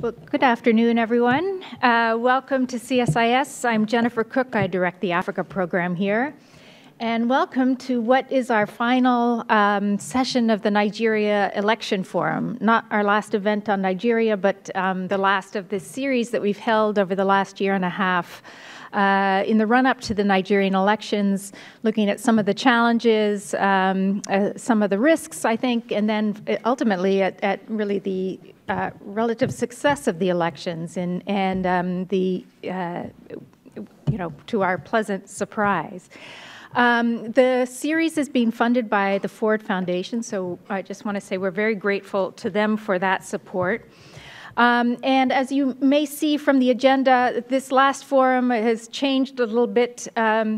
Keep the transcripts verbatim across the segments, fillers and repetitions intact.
Well, good afternoon, everyone. Uh, welcome to C S I S. I'm Jennifer Cooke. I direct the Africa program here. And welcome to what is our final um, session of the Nigeria Election Forum. Not our last event on Nigeria, but um, the last of this series that we've held over the last year and a half uh, in the run-up to the Nigerian elections, looking at some of the challenges, um, uh, some of the risks, I think, and then ultimately at, at really the Uh, relative success of the elections and, and um, the, uh, you know, to our pleasant surprise. Um, the series is being funded by the Ford Foundation, so I just want to say we're very grateful to them for that support. Um, and as you may see from the agenda, this last forum has changed a little bit. Um,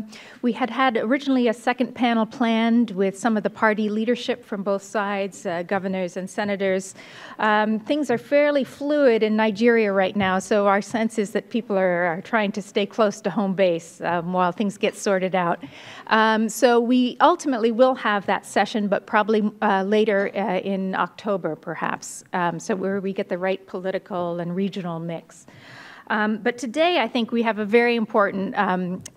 we had had originally a second panel planned with some of the party leadership from both sides, uh, governors and senators. Um, things are fairly fluid in Nigeria right now, so our sense is that people are, are trying to stay close to home base um, while things get sorted out. Um, so we ultimately will have that session, but probably uh, later uh, in October, perhaps, um, so where we get the right political political and regional mix. Um, but today, I think we have a very important um,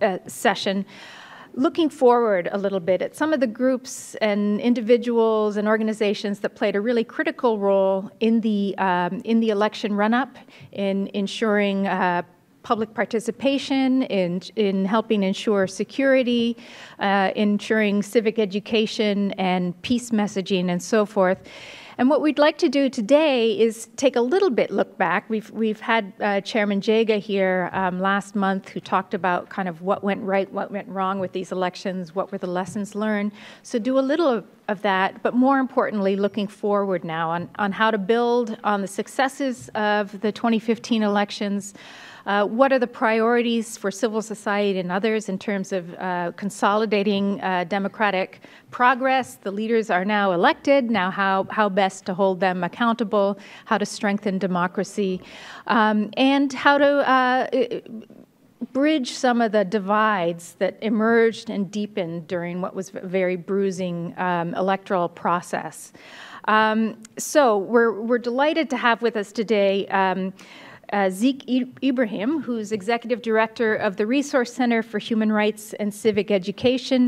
uh, session looking forward a little bit at some of the groups and individuals and organizations that played a really critical role in the, um, in the election run-up, in ensuring uh, public participation, in, in helping ensure security, uh, ensuring civic education and peace messaging and so forth. And what we'd like to do today is take a little bit look back. We've, we've had uh, Chairman Jega here um, last month who talked about kind of what went right, what went wrong with these elections, what were the lessons learned. So do a little of, of that, but more importantly, looking forward now on, on how to build on the successes of the twenty fifteen elections. Uh, what are the priorities for civil society and others in terms of uh, consolidating uh, democratic progress? The leaders are now elected. Now how, how best to hold them accountable, how to strengthen democracy, um, and how to uh, bridge some of the divides that emerged and deepened during what was a very bruising um, electoral process. Um, so we're, we're delighted to have with us today um, Uh, Zeke Ibrahim, who's Executive Director of the Resource Center for Human Rights and Civic Education,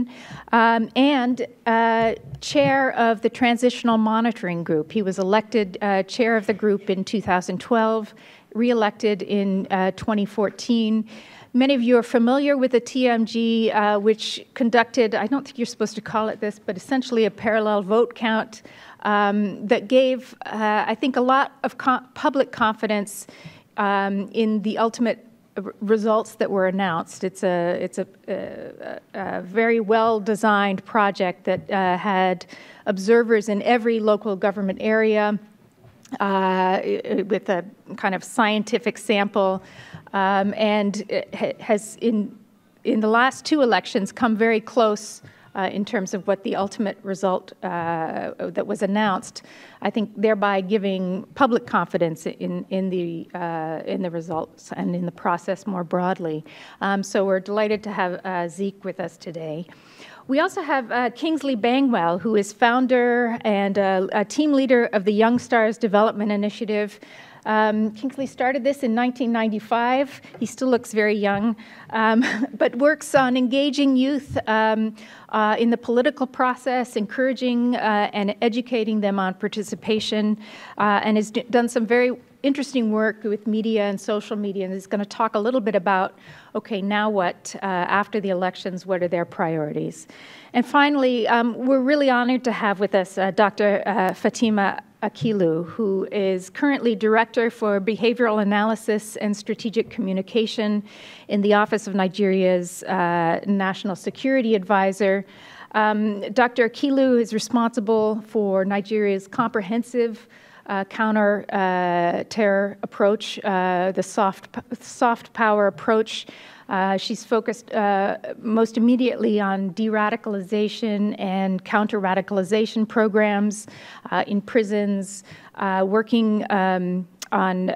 um, and uh, Chair of the Transitional Monitoring Group. He was elected uh, Chair of the group in two thousand twelve, re-elected in uh, twenty fourteen. Many of you are familiar with the T M G, uh, which conducted, I don't think you're supposed to call it this, but essentially a parallel vote count um, that gave, uh, I think, a lot of co- public confidence Um, in the ultimate results that were announced. It's a, it's a, a, a very well-designed project that uh, had observers in every local government area uh, with a kind of scientific sample, um, and it has, in, in the last two elections, come very close Uh, in terms of what the ultimate result uh, that was announced, I think thereby giving public confidence in, in, the, uh, in the results and in the process more broadly. Um, so we're delighted to have uh, Zeke with us today. We also have uh, Kingsley Bangwell, who is founder and uh, a team leader of the Youngstars Development Initiative. Um, Kingsley started this in nineteen ninety-five. He still looks very young, um, but works on engaging youth um, uh, in the political process, encouraging uh, and educating them on participation, uh, and has done some very interesting work with media and social media, and is going to talk a little bit about, okay, now what, uh, after the elections, what are their priorities? And finally, um, we're really honored to have with us uh, Doctor Uh, Fatima Akilu, who is currently Director for Behavioral Analysis and Strategic Communication in the Office of Nigeria's uh, National Security Adviser. Um, Doctor Akilu is responsible for Nigeria's comprehensive Uh, counter-terror uh, approach, uh, the soft, soft power approach. Uh, she's focused uh, most immediately on de-radicalization and counter-radicalization programs uh, in prisons, uh, working um, on uh, uh,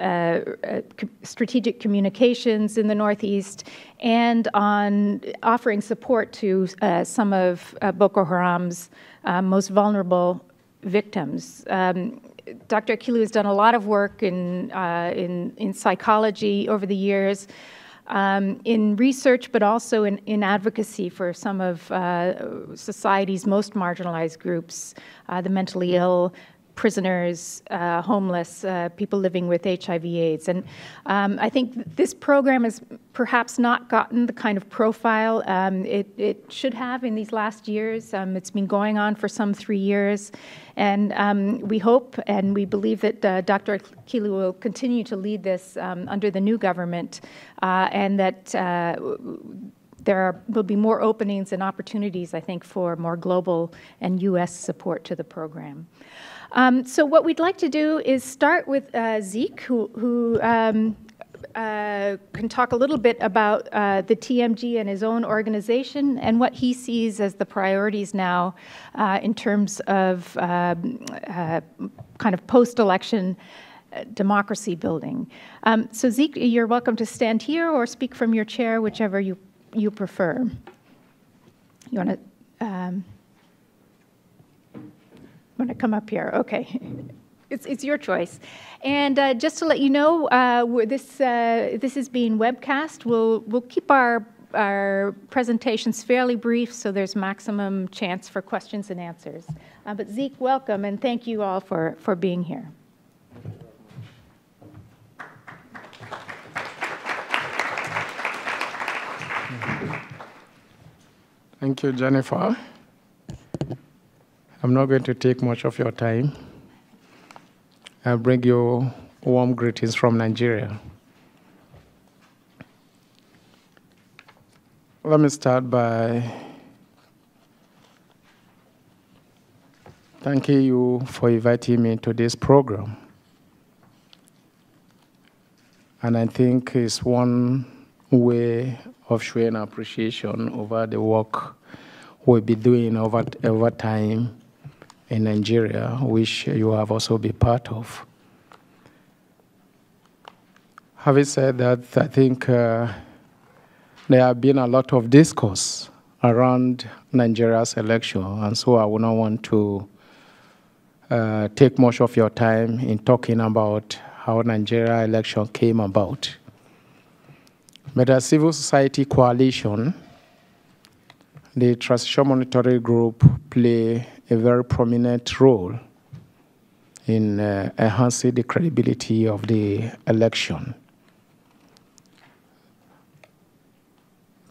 strategic communications in the Northeast, and on offering support to uh, some of uh, Boko Haram's uh, most vulnerable victims. Um, Doctor Akilu has done a lot of work in, uh, in, in psychology over the years, um, in research, but also in, in advocacy for some of uh, society's most marginalized groups, uh, the mentally ill, prisoners, uh, homeless, uh, people living with H I V AIDS. And um, I think this program has perhaps not gotten the kind of profile um, it, it should have in these last years. Um, it's been going on for some three years. And um, we hope and we believe that uh, Doctor Akilu will continue to lead this um, under the new government, uh, and that uh, there are, will be more openings and opportunities, I think, for more global and U S support to the program. Um, so what we'd like to do is start with uh, Zeke, who, who um, uh, can talk a little bit about uh, the T M G and his own organization and what he sees as the priorities now uh, in terms of uh, uh, kind of post-election democracy building. Um, so Zeke, you're welcome to stand here or speak from your chair, whichever you, you prefer. You want to... Um, I'm going to come up here. Okay. It's, it's your choice. And uh, just to let you know, uh, we're this, uh, this is being webcast. We'll, we'll keep our, our presentations fairly brief so there's maximum chance for questions and answers. Uh, but Zeke, welcome, and thank you all for, for being here. Thank you, Jennifer. I'm not going to take much of your time. I'll bring you warm greetings from Nigeria. Let me start by thanking you for inviting me to this program. And I think it's one way of showing appreciation over the work we'll be doing over, over time in Nigeria, which you have also been part of. Having said that, I think uh, there have been a lot of discourse around Nigeria's election, and so I would not want to uh, take much of your time in talking about how Nigeria election came about. But a civil society coalition, the Transitional Monitoring Group play a very prominent role in uh, enhancing the credibility of the election.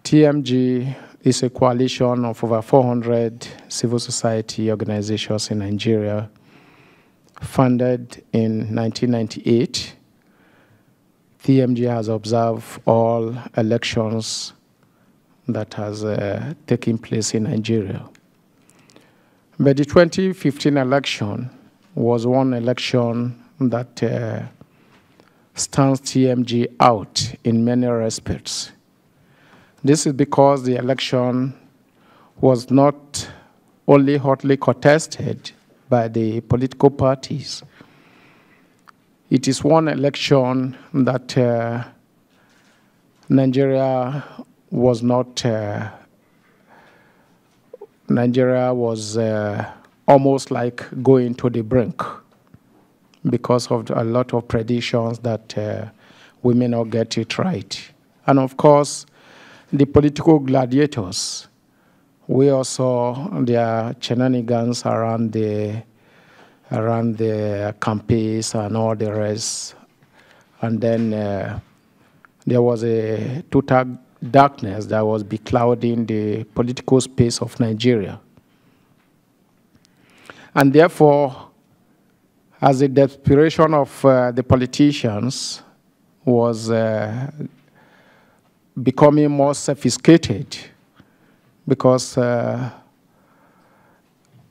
T M G is a coalition of over four hundred civil society organizations in Nigeria, founded in nineteen ninety-eight. T M G has observed all elections that has uh, taken place in Nigeria. But the twenty fifteen election was one election that uh, stands T M G out in many respects. This is because the election was not only hotly contested by the political parties. It is one election that uh, Nigeria was not, uh, Nigeria was uh, almost like going to the brink because of a lot of predictions that uh, we may not get it right. And of course, the political gladiators, we also their shenanigans around the, around the campaigns and all the rest. And then uh, there was a total darkness that was beclouding the political space of Nigeria. And therefore, as the desperation of uh, the politicians was uh, becoming more sophisticated, because uh,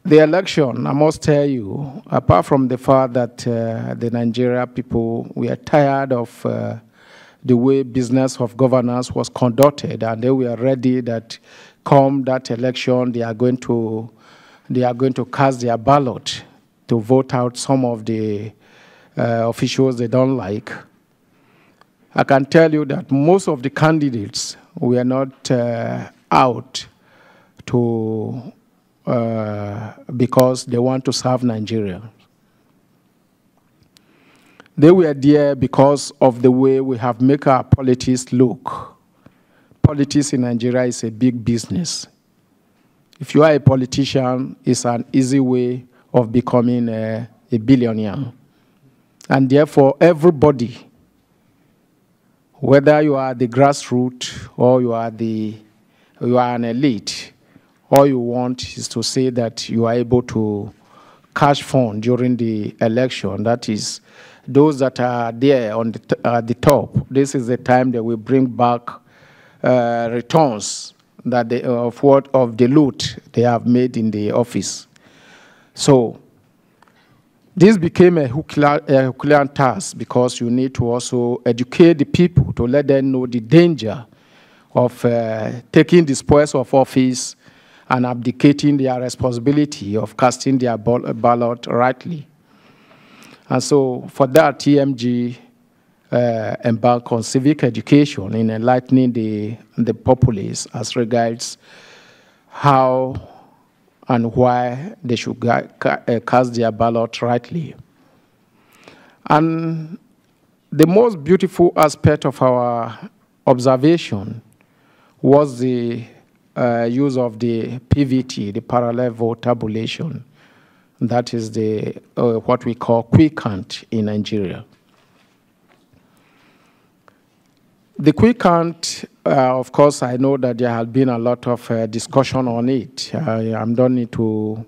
the election, I must tell you, apart from the fact that uh, the Nigeria people, we are tired of uh, the way business of governance was conducted, and they were ready that come that election, they are going to, they are going to cast their ballot to vote out some of the uh, officials they don't like. I can tell you that most of the candidates were not uh, out to, uh, because they want to serve Nigeria. They were there because of the way we have made our politics look. Politics in Nigeria is a big business. If you are a politician, it's an easy way of becoming a, a billionaire. And therefore, everybody, whether you are the grassroots or you are, the, you are an elite, all you want is to say that you are able to cash fund during the election. That is, those that are there on the, uh, the top, this is the time they will bring back uh, returns that they, of what of the loot they have made in the office. So this became a Herculean task because you need to also educate the people to let them know the danger of uh, taking the spoils of office and abdicating their responsibility of casting their ballot rightly. And so for that, T M G uh, embarked on civic education in enlightening the, the populace as regards how and why they should cast their ballot rightly. And the most beautiful aspect of our observation was the Uh, use of the P V T, the parallel vote tabulation. That is the, uh, what we call quick count in Nigeria. The quick count, uh, of course, I know that there has been a lot of uh, discussion on it. I, I don't need to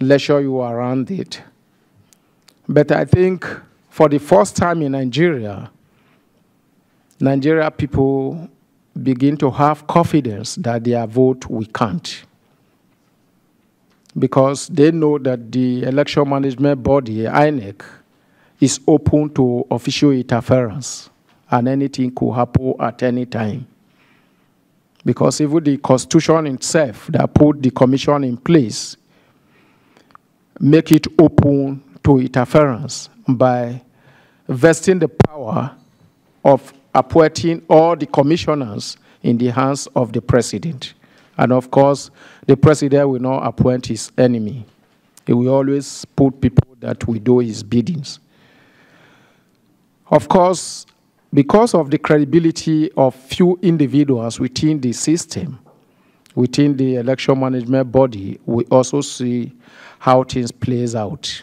lecture you around it. But I think for the first time in Nigeria, Nigeria people begin to have confidence that their vote will count, because they know that the election management body, I N E C, is open to official interference, and anything could happen at any time. Because even the Constitution itself that put the commission in place make it open to interference by vesting the power of appointing all the commissioners in the hands of the president. And of course, the president will not appoint his enemy. He will always put people that will do his biddings. Of course, because of the credibility of few individuals within the system, within the election management body, we also see how things plays out.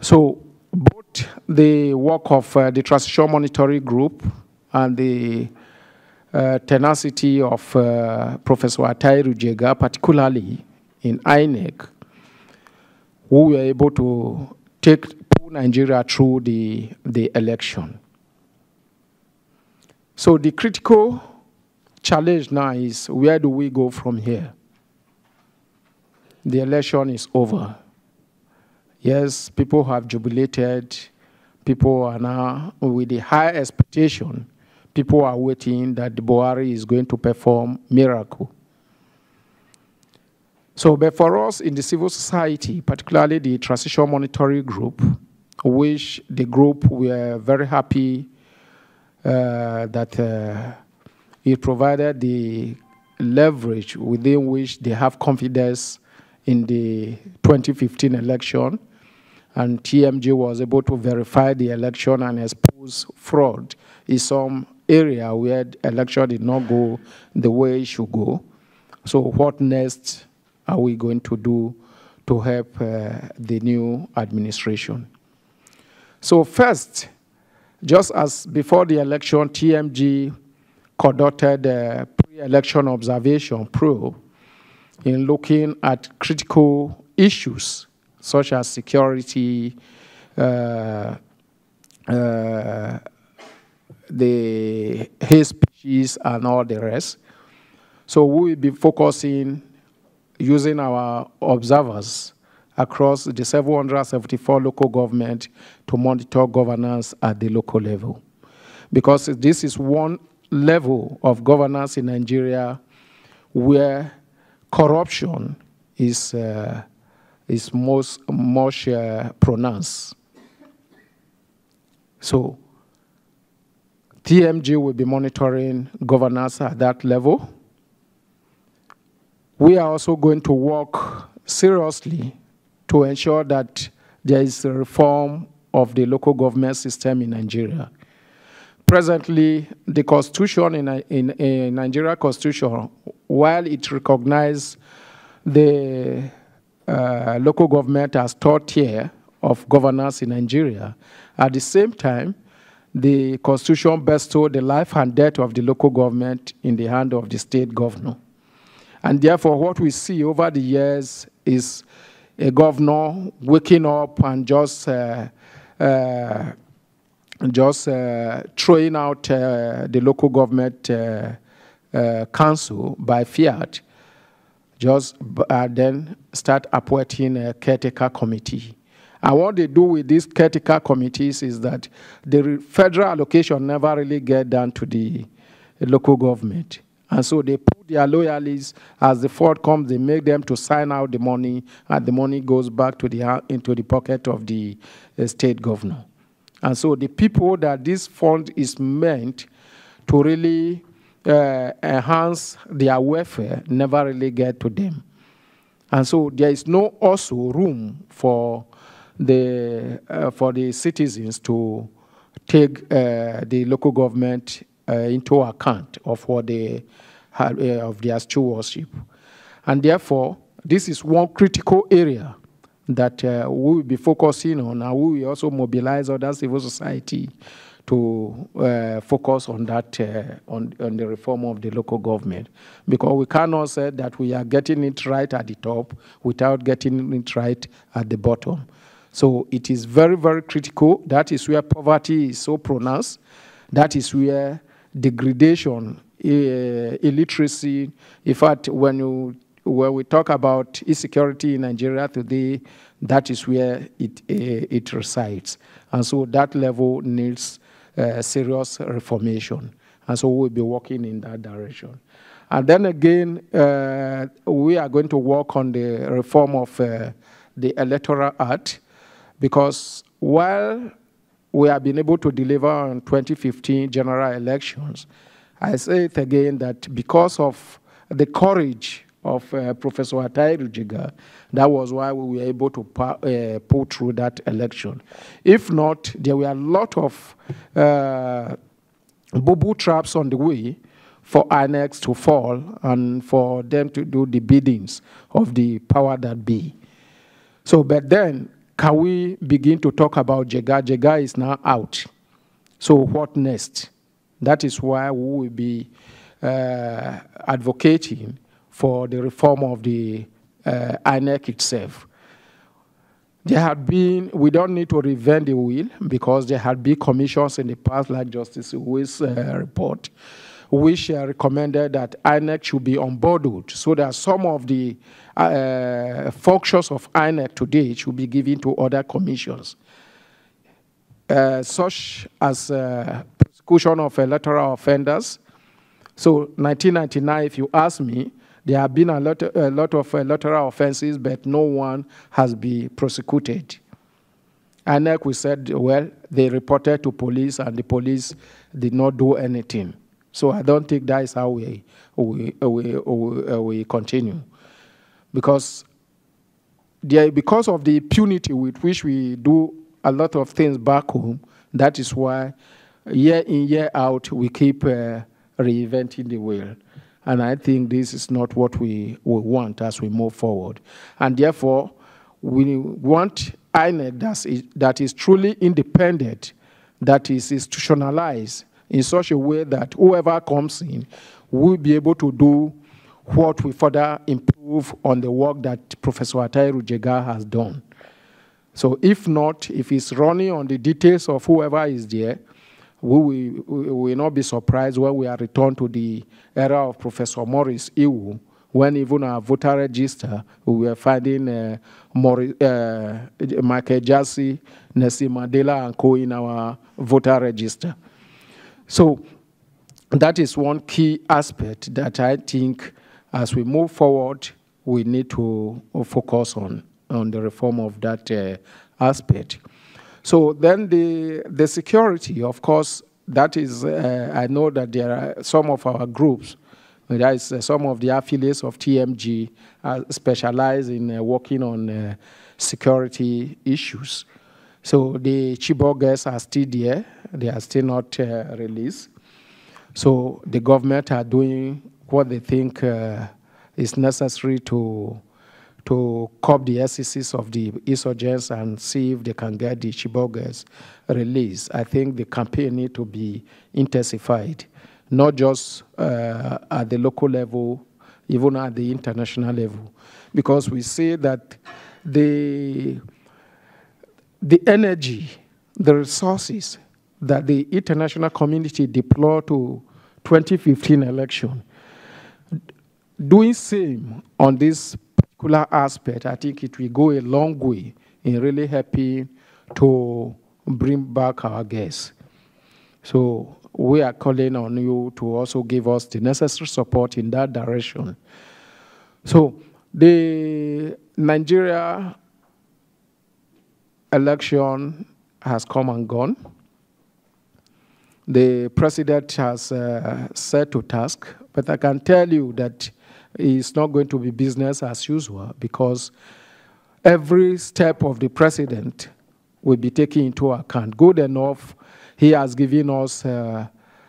So, both the work of uh, the Transitional Monitoring Group and the uh, tenacity of uh, Professor Atairu Jega, particularly in I N E C, who were able to take pull Nigeria through the, the election. So the critical challenge now is, where do we go from here? The election is over. Yes, people have jubilated. People are now with a high expectation. People are waiting that Buhari is going to perform miracle. So, but for us in the civil society, particularly the Transitional Monitoring Group, which the group we are very happy uh, that uh, it provided the leverage within which they have confidence in the twenty fifteen election. And T M G was able to verify the election and expose fraud in some area where the election did not go the way it should go. So what next are we going to do to help uh, the new administration? So first, just as before the election, T M G conducted a pre-election observation probe in looking at critical issues such as security, uh, uh, the hate speeches, and all the rest. So we will be focusing using our observers across the seven hundred seventy-four local government to monitor governance at the local level. Because this is one level of governance in Nigeria where corruption is uh, is most much uh, pronounced. So T M G will be monitoring governance at that level. We are also going to work seriously to ensure that there is a reform of the local government system in Nigeria. Presently, the constitution in, in, in Nigeria constitution, while it recognizes the uh, local government as third tier of governance in Nigeria, at the same time, the constitution bestowed the life and death of the local government in the hand of the state governor. And therefore, what we see over the years is a governor waking up and just uh, uh, just uh, throwing out uh, the local government uh, uh, council by fiat, just uh, then start appointing a caretaker committee. And what they do with these caretaker committees is that the federal allocation never really get down to the local government. And so they put their loyalists, as the fraud comes, they make them to sign out the money, and the money goes back to the, into the pocket of the uh, state governor. And so the people that this fund is meant to really uh, enhance their welfare never really get to them. And so there is no also room for the, uh, for the citizens to take uh, the local government Uh, into account of what they had, uh, of their stewardship, and therefore this is one critical area that uh, we will be focusing on, and we will also mobilize other civil society to uh, focus on that uh, on, on the reform of the local government, because we cannot say that we are getting it right at the top without getting it right at the bottom. So it is very, very critical. That is where poverty is so pronounced. That is where degradation, uh, illiteracy. In fact, when you when we talk about insecurity in Nigeria today, that is where it uh, it resides, and so that level needs uh, serious reformation, and so we'll be working in that direction. And then again, uh, we are going to work on the reform of uh, the Electoral Act, because while we have been able to deliver on twenty fifteen general elections, I say it again that because of the courage of uh, Professor Atairu Jega, that was why we were able to uh, pull through that election. If not, there were a lot of uh, boo-boo traps on the way for I N E C to fall and for them to do the biddings of the power that be. So, but then, can we begin to talk about Jega? Jega is now out. So what next? That is why we will be uh, advocating for the reform of the uh, I N E C itself. There had been, we don't need to reinvent the wheel, because there had been commissions in the past, like Justice Lewis' uh, report, which uh, recommended that I N E C should be onboarded, so that some of the uh, functions of I N E C today should be given to other commissions, uh, such as uh, prosecution of electoral offenders. So nineteen ninety-nine, if you ask me, there have been a lot, a lot of electoral offenses, but no one has been prosecuted. I N E C, we said, well, they reported to police, and the police did not do anything. So I don't think that is how we, we, we, we, we continue. Because, there, because of the impunity with which we do a lot of things back home, that is why year in, year out, we keep uh, reinventing the wheel. And I think this is not what we, we want as we move forward. And therefore, we want I N E C that is, that is truly independent, that is institutionalized, in such a way that whoever comes in will be able to do what we further improve on the work that Professor Atairu Jega has done. So if not, if it's running on the details of whoever is there, we will, we will not be surprised when we are returned to the era of Professor Morris Iwu, when even our voter register, we were finding uh, Maurice, uh, Michael Jassy, Nelson Mandela and co in our voter register. So that is one key aspect that I think as we move forward, we need to focus on, on the reform of that uh, aspect. So then the, the security, of course, that is, uh, I know that there are some of our groups, that is uh, some of the affiliates of T M G uh, specialize in uh, working on uh, security issues. So the Chibok girls are still there. They are still not uh, released. So the government are doing what they think uh, is necessary to to curb the excesses of the insurgents and see if they can get the Chibok girls released. I think the campaign needs to be intensified, not just uh, at the local level, even at the international level, because we see that the the energy, the resources that the international community deployed to twenty fifteen election, doing same on this particular aspect, I think it will go a long way in really helping to bring back our girls. So we are calling on you to also give us the necessary support in that direction. So the Nigeria election has come and gone. The president has uh, set to task, but I can tell you that it's not going to be business as usual, because every step of the president will be taken into account. Good enough, he has given us uh,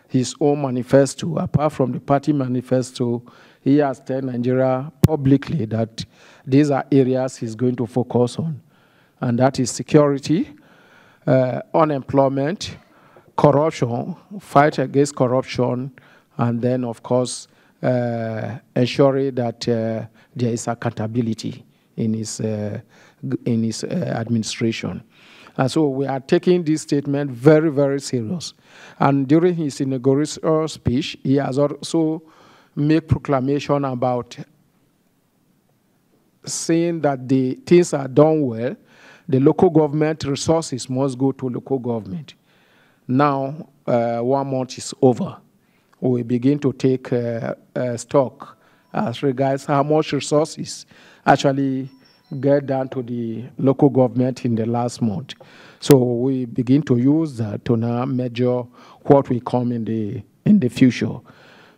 his own manifesto. Apart from the party manifesto, he has told Nigeria publicly that these are areas he's going to focus on, and that is security, uh, unemployment, corruption, fight against corruption, and then, of course, uh, ensuring that uh, there is accountability in his, uh, in his uh, administration. And so we are taking this statement very, very serious. And during his inaugural speech, he has also made proclamation about saying that the things are done well, the local government resources must go to local government. Now, uh, one month is over. We begin to take uh, uh, stock as regards how much resources actually get down to the local government in the last month. So we begin to use that to now measure what will come in the, in the future.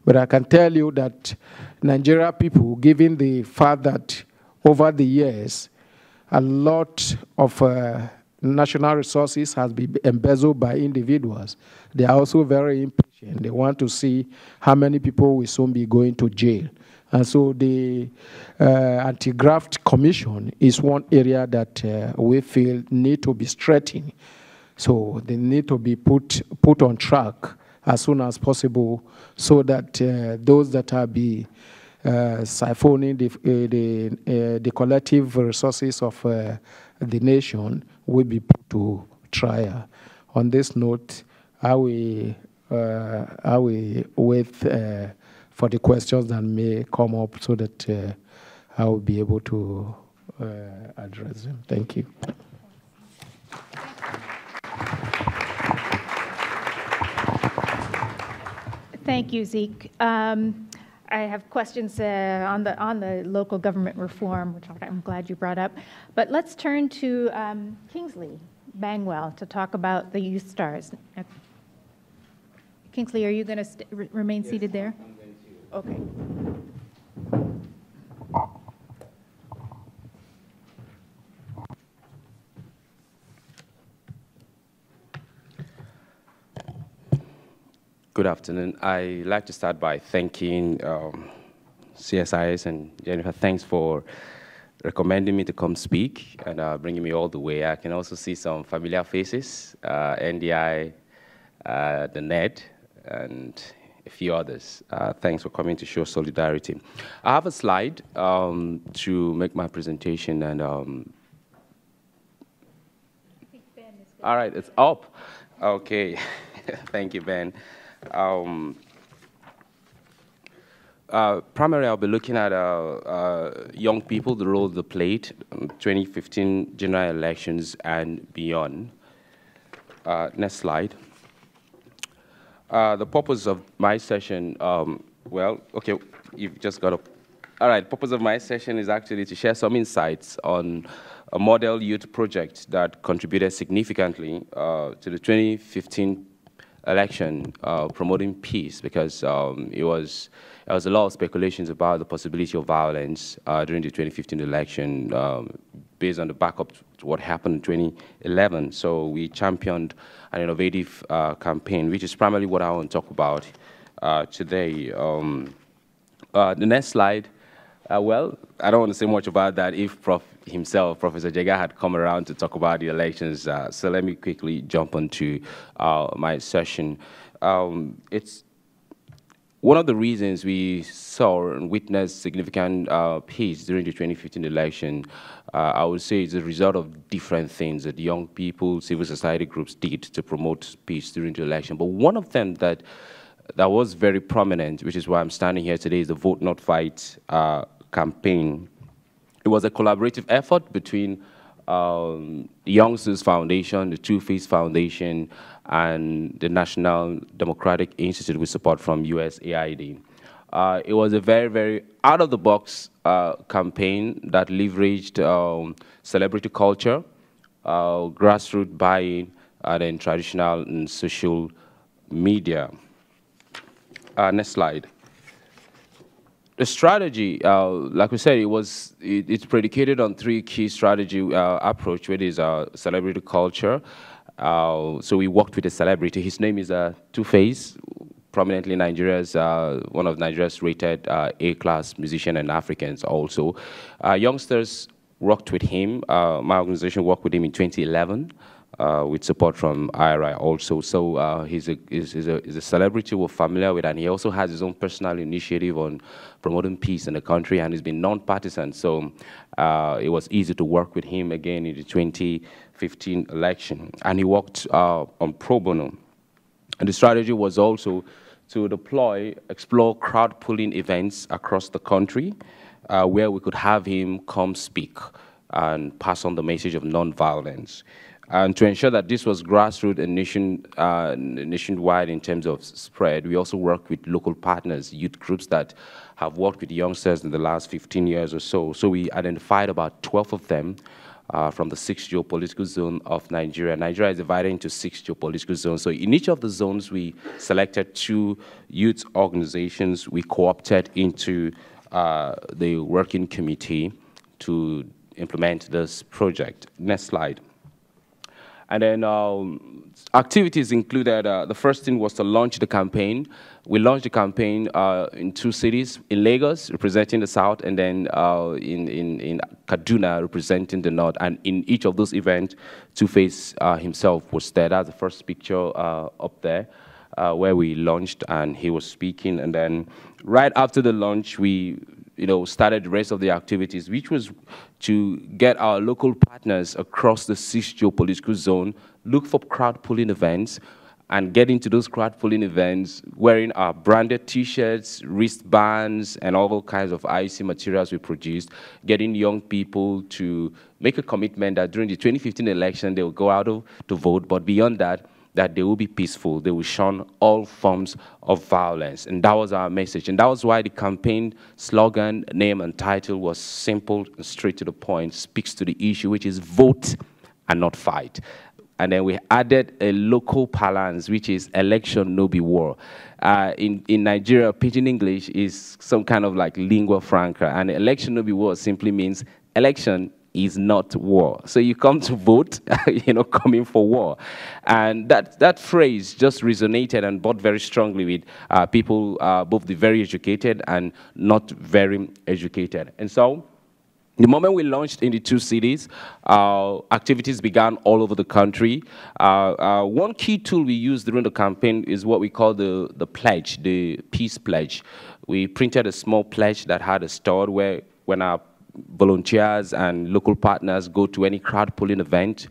But I can tell you that Nigeria people, given the fact that over the years, a lot of uh, national resources has been embezzled by individuals. They are also very impatient. They want to see how many people will soon be going to jail. And so the uh, Anti-Graft Commission is one area that uh, we feel need to be strengthened. So they need to be put, put on track as soon as possible, so that uh, those that are be Uh, siphoning the, uh, the, uh, the collective resources of uh, the nation will be put to trial. On this note, I will, uh, I will wait uh, for the questions that may come up so that uh, I will be able to uh, address them. Thank you. Thank you, Zeke. Um, I have questions uh, on the on the local government reform, which I'm glad you brought up. But let's turn to um, Kingsley Bangwell to talk about the Youth Stars. Uh, Kingsley, are you going to remain yes, seated there? I'm going to. Okay. Good afternoon. I'd like to start by thanking um, C S I S and Jennifer. Thanks for recommending me to come speak and uh, bringing me all the way. I can also see some familiar faces, uh, N D I, uh, the N E D, and a few others. Uh, thanks for coming to show solidarity. I have a slide um, to make my presentation. And um, I think Ben is all right, it's up. OK. Thank you, Ben. Um, uh, primarily, I'll be looking at uh, uh, young people, the role they played, um, twenty fifteen general elections and beyond. Uh, next slide. Uh, the purpose of my session, um, well, OK, you've just got to. All right, the purpose of my session is actually to share some insights on a model youth project that contributed significantly uh, to the twenty fifteen election, uh, promoting peace, because um, it was there was a lot of speculations about the possibility of violence uh, during the twenty fifteen election, um, based on the backup to what happened in twenty eleven. So we championed an innovative uh, campaign, which is primarily what I want to talk about uh, today. Um, uh, the next slide. Uh, well, I don't want to say much about that if Prof himself, Professor Jega, had come around to talk about the elections. Uh, so let me quickly jump onto uh, my session. Um, it's one of the reasons we saw and witnessed significant uh, peace during the twenty fifteen election. Uh, I would say it's a result of different things that young people, civil society groups did to promote peace during the election. But one of them that that was very prominent, which is why I'm standing here today, is the Vote Not Fight uh, campaign. It was a collaborative effort between um, the Youngstars Foundation, the Two-Face Foundation, and the National Democratic Institute with support from U S A I D. Uh, it was a very, very out-of-the-box uh, campaign that leveraged um, celebrity culture, uh, grassroots buying, and then traditional and social media. Uh, next slide. The strategy, uh, like we said, it was it, it's predicated on three key strategy uh, approach, which is uh, celebrity culture. Uh, so we worked with a celebrity. His name is uh, Two-Face, prominently Nigeria's uh, one of Nigeria's rated uh, A-class musician and Africans also. Uh, youngsters worked with him. Uh, my organization worked with him in twenty eleven. Uh, with support from I R I also. So uh, he's, a, he's, he's, a, he's a celebrity we're familiar with, and he also has his own personal initiative on promoting peace in the country, and he's been non-partisan. So uh, it was easy to work with him again in the twenty fifteen election. And he worked uh, on pro bono. And the strategy was also to deploy, explore crowd pooling events across the country uh, where we could have him come speak and pass on the message of non-violence, and to ensure that this was grassroots and nation, uh, nationwide in terms of spread. We also work with local partners, youth groups that have worked with youngsters in the last fifteen years or so. So we identified about twelve of them uh, from the six geopolitical zones of Nigeria. Nigeria is divided into six geopolitical zones. So in each of the zones, we selected two youth organizations we co-opted into uh, the working committee to implement this project. Next slide. And then um, activities included, uh, the first thing was to launch the campaign. We launched the campaign uh, in two cities, in Lagos, representing the South, and then uh, in, in, in Kaduna, representing the North. And in each of those events, Two-Face uh, himself was there. That's the first picture uh, up there uh, where we launched, and he was speaking. And then right after the launch, we you know, started the rest of the activities, which was to get our local partners across the six geopolitical zone, look for crowd pooling events, and get into those crowd pooling events wearing our branded T-shirts, wristbands, and all kinds of I C materials we produced, getting young people to make a commitment that during the twenty fifteen election, they will go out of, to vote, but beyond that, that they will be peaceful, they will shun all forms of violence. And that was our message. And that was why the campaign slogan, name, and title was simple and straight to the point, speaks to the issue, which is vote and not fight. And then we added a local parlance, which is election, no be war. Uh, in, in Nigeria, Pidgin English is some kind of like lingua franca, and election, no be war simply means election is not war. So you come to vote, you know, coming for war. And that, that phrase just resonated and bought very strongly with uh, people, uh, both the very educated and not very educated. And so the moment we launched in the two cities, uh, activities began all over the country. Uh, uh, one key tool we used during the campaign is what we call the, the pledge, the peace pledge. We printed a small pledge that had a store where when our volunteers and local partners go to any crowd pooling event,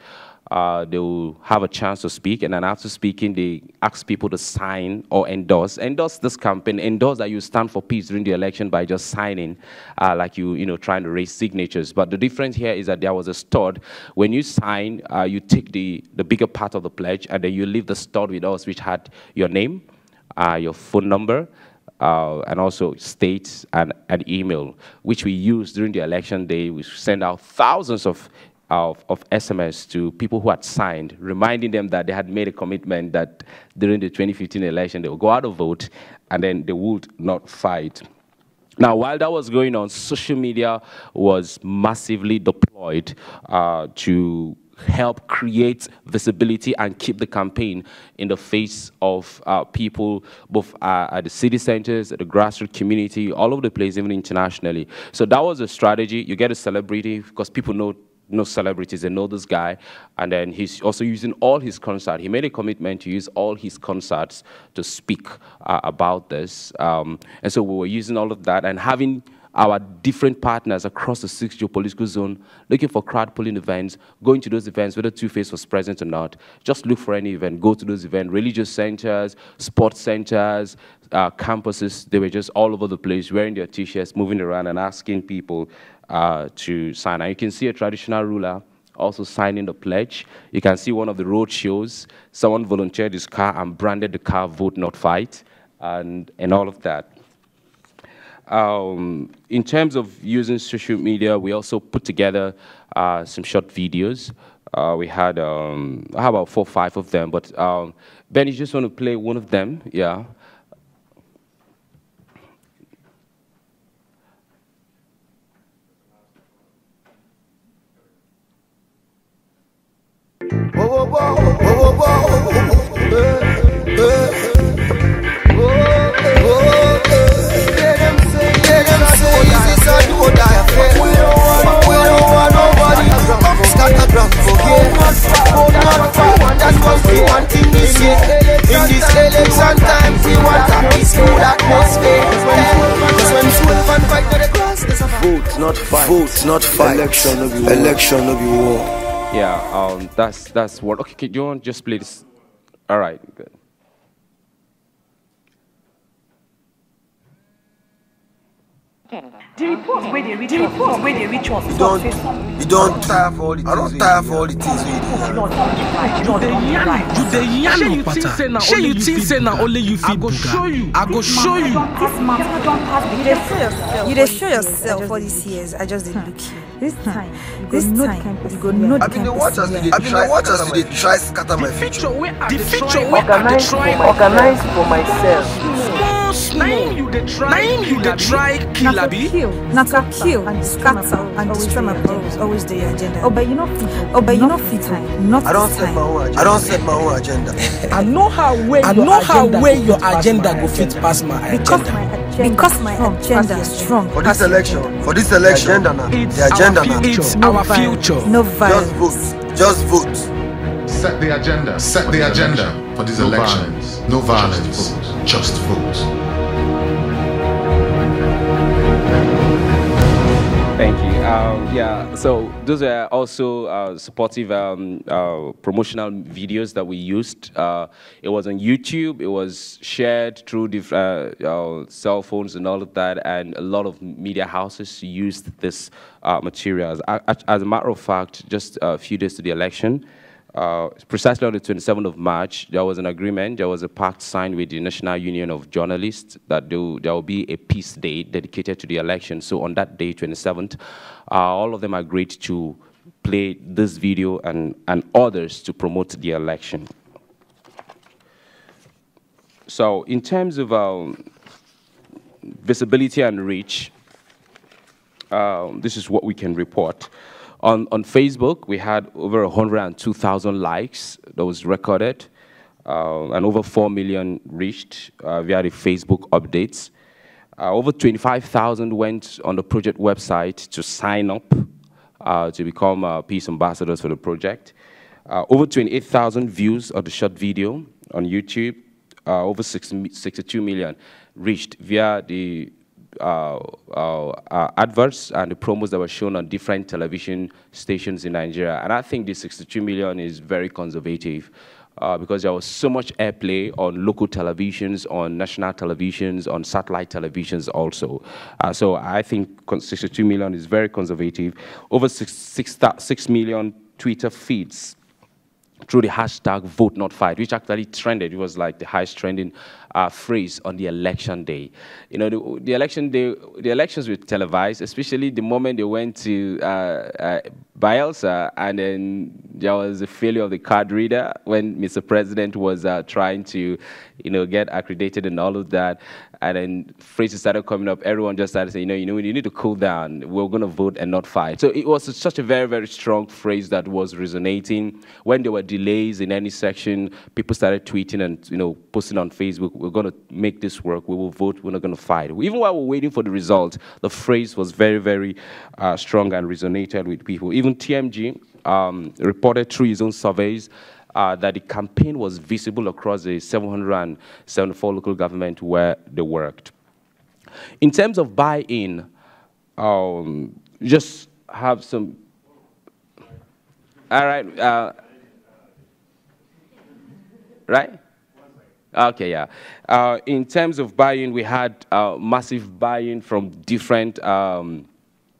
uh, they will have a chance to speak, and then after speaking, they ask people to sign or endorse. Endorse this campaign, endorse that you stand for peace during the election by just signing, uh, like you, you know, trying to raise signatures. But the difference here is that there was a stud. When you sign, uh, you take the, the bigger part of the pledge, and then you leave the stud with us, which had your name, uh, your phone number, Uh, and also states and an email, which we used during the election day. We sent out thousands of of, of S M S to people who had signed, reminding them that they had made a commitment that during the twenty fifteen election they would go out and vote, and then they would not fight. Now, while that was going on, social media was massively deployed uh, to help create visibility and keep the campaign in the face of uh, people, both uh, at the city centers, at the grassroots community, all over the place, even internationally. So that was a strategy. You get a celebrity, because people know no celebrities, they know this guy, and then he's also using all his concerts. He made a commitment to use all his concerts to speak uh, about this, um, and so we were using all of that and having our different partners across the six geopolitical zone looking for crowd pulling events, going to those events, whether Two-Face was present or not. Just look for any event, go to those events, religious centers, sports centers, uh, campuses. They were just all over the place, wearing their T-shirts, moving around and asking people Uh, to sign. And you can see a traditional ruler also signing the pledge. You can see one of the road shows. Someone volunteered his car and branded the car Vote Not Fight, and, and all of that. Um, in terms of using social media, we also put together uh, some short videos. Uh, we had, um, I have about four or five of them, but um, Ben, you just want to play one of them? Yeah. Whoa, whoa, whoa, whoa, whoa, whoa, whoa, whoa. Vote not fight. Vote not fight. Election of war. Election of war. Yeah, um, that's, that's what, okay, do you want to just play this? All right, good. The report where they reach us, we don't, we don't tire for all the things. I don't tire for all the things we do. You dey yarn, shey you think say na only you fit do. I go show you. You dey show yourself all these years. I just didn't look you. This time, this time, you go know. I've been the watchers. I've been the watchers. They try scatter my future. The future where I dey try organize for myself. Naim you dey try kill abi? Na to kill, scatter and destroy my problems, always the agenda. Oh, but you know fit. Oh, but you know fit. Not I don't set my own agenda. I don't set my own agenda. I know how where I know how where your agenda go fit past my agenda. Because my agenda is strong. For this election, for this election, the agenda now. It's our future. No violence. Just vote. Just vote. Set the agenda. Set the agenda for this election. No violence. Just vote. Thank you. Um, yeah. So those are also uh, supportive um, uh, promotional videos that we used. Uh, it was on YouTube. It was shared through different uh, uh, cell phones and all of that. And a lot of media houses used this uh, material. As, as a matter of fact, just a few days to the election. Uh, precisely on the twenty-seventh of March, there was an agreement, there was a pact signed with the National Union of Journalists that there will be a peace day dedicated to the election. So on that day, twenty-seventh, uh, all of them agreed to play this video and, and others to promote the election. So in terms of um, visibility and reach, uh, this is what we can report. On, on Facebook, we had over one hundred two thousand likes that was recorded, uh, and over four million reached uh, via the Facebook updates. Uh, over twenty-five thousand went on the project website to sign up uh, to become uh, peace ambassadors for the project. Uh, over twenty-eight thousand views of the short video on YouTube, uh, over sixty-two million reached via the Uh, uh, uh, adverts and the promos that were shown on different television stations in Nigeria. And I think the sixty-two million is very conservative uh, because there was so much airplay on local televisions, on national televisions, on satellite televisions also. Uh, so I think sixty-two million is very conservative. Over six, six, six million Twitter feeds through the hashtag Vote Not Fight, which actually trended. It was like the highest trending uh, phrase on the election day. You know, the, the election day, the elections were televised, especially the moment they went to uh, uh, Bielsa, and then there was a failure of the card reader when Mister President was uh, trying to, you know, get accredited and all of that. And then phrases started coming up. Everyone just started saying, you know, you know, you need to cool down. We're going to vote and not fight. So it was such a very, very strong phrase that was resonating. When there were delays in any section, people started tweeting and, you know, posting on Facebook, we're going to make this work. We will vote. We're not going to fight. Even while we're waiting for the result, the phrase was very, very uh, strong and resonated with people. Even T M G um, reported through his own surveys uh, that the campaign was visible across the seven hundred seventy-four local government where they worked. In terms of buy-in, um, just have some. All right, uh, right? Okay, yeah. Uh, in terms of buy-in, we had uh, massive buy-in from different. Um,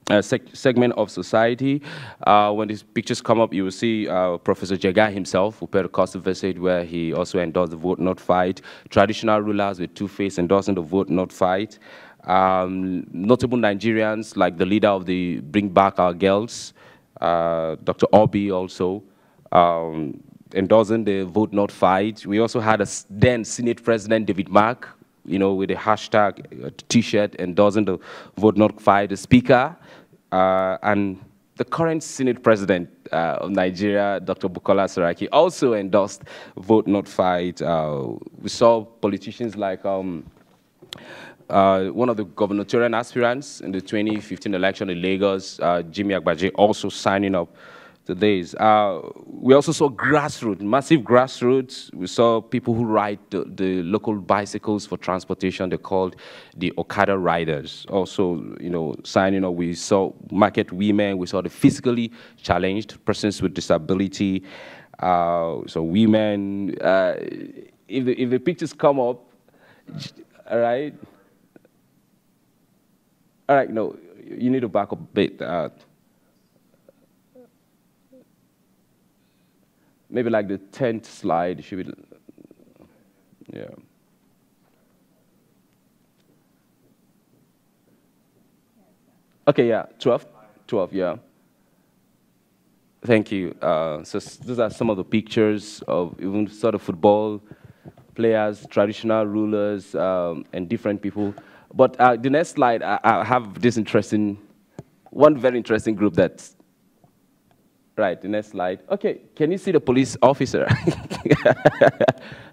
Uh, segment of society. Uh, when these pictures come up, you will see uh, Professor Jega himself, who paid a cost of visit, where he also endorsed the Vote Not Fight. Traditional rulers with Two-Face endorsing the Vote Not Fight. Um, notable Nigerians, like the leader of the Bring Back Our Girls, uh, Doctor Obi also, um, endorsing the Vote Not Fight. We also had a then Senate President, David Mark, you know, with a hashtag, T-shirt, endorsing the Vote Not Fight. The Speaker, Uh, and the current Senate President uh, of Nigeria, Doctor Bukola Saraki, also endorsed Vote Not Fight. Uh, we saw politicians like um, uh, one of the gubernatorial aspirants in the twenty fifteen election in Lagos, uh, Jimmy Agbaje, also signing up to these. Uh, we also saw grassroots, massive grassroots. We saw people who ride the, the local bicycles for transportation. They're called the Okada riders. Also, you know, signing up. We saw market women. We saw the physically challenged, persons with disability. Uh, so women. Uh, if the, if the pictures come up, all right, all right. No, you need to back up a bit. Uh, Maybe like the tenth slide should be, yeah. Okay, yeah, twelve, twelve, yeah. Thank you. Uh, so those are some of the pictures of even sort of football players, traditional rulers, um, and different people. But uh, the next slide, I, I have this interesting, one very interesting group that's. Right, the next slide. Okay, can you see the police officer?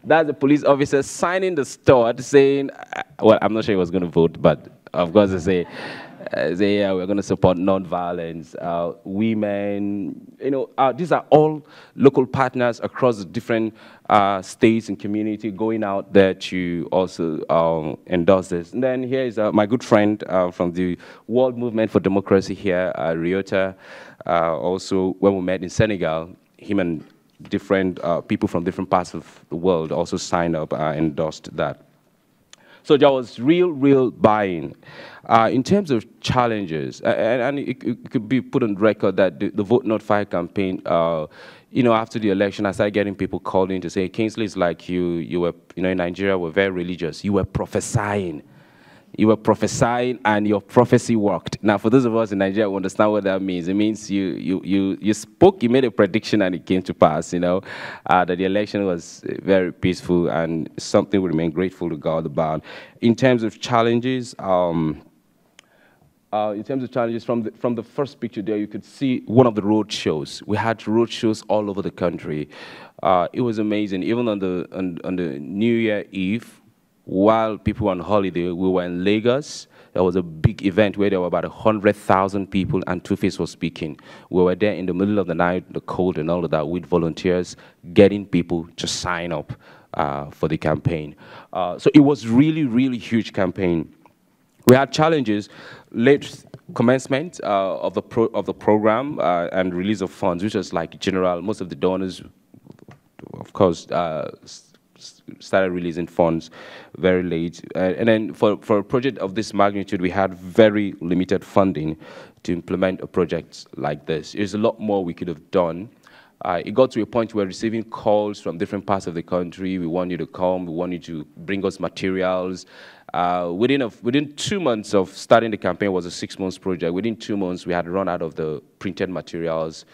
That's the police officer signing the steward saying, well, I'm not sure he was going to vote, but of course they say, uh, say yeah, we're going to support nonviolence, uh, women. You know, uh, these are all local partners across different uh, states and community going out there to also um, endorse this. And then here is uh, my good friend uh, from the World Movement for Democracy here, uh, Ryota. Uh, also, when we met in Senegal, him and different uh, people from different parts of the world also signed up and uh, endorsed that. So there was real, real buy-in. Uh, in terms of challenges, uh, and, and it, it could be put on record that the, the Vote Not Fight campaign, uh, you know, after the election, I started getting people called in to say, Kingsley, it's like you, you were, you know, in Nigeria, were very religious. You were prophesying. You were prophesying, and your prophecy worked. Now, for those of us in Nigeria who understand what that means, it means you, you, you, you spoke, you made a prediction, and it came to pass, you know, uh, that the election was very peaceful, and something we remain grateful to God about. In terms of challenges, um, uh, in terms of challenges, from the, from the first picture there, you could see one of the road shows. We had road shows all over the country. Uh, it was amazing. Even on the, on, on the New Year Eve, while people were on holiday, we were in Lagos. There was a big event where there were about one hundred thousand people, and Two-Face was speaking. We were there in the middle of the night, the cold and all of that, with volunteers getting people to sign up uh, for the campaign. Uh, so it was really, really huge campaign. We had challenges, late commencement uh, of, the pro of the program uh, and release of funds, which was like general. Most of the donors, of course, uh, started releasing funds very late. Uh, and then for, for a project of this magnitude, we had very limited funding to implement a project like this. There's a lot more we could have done. Uh, it got to a point where we were receiving calls from different parts of the country. We want you to come. We want you to bring us materials. Uh, within, a, within two months of starting the campaign, it was a six-month project. Within two months, we had run out of the printed materials.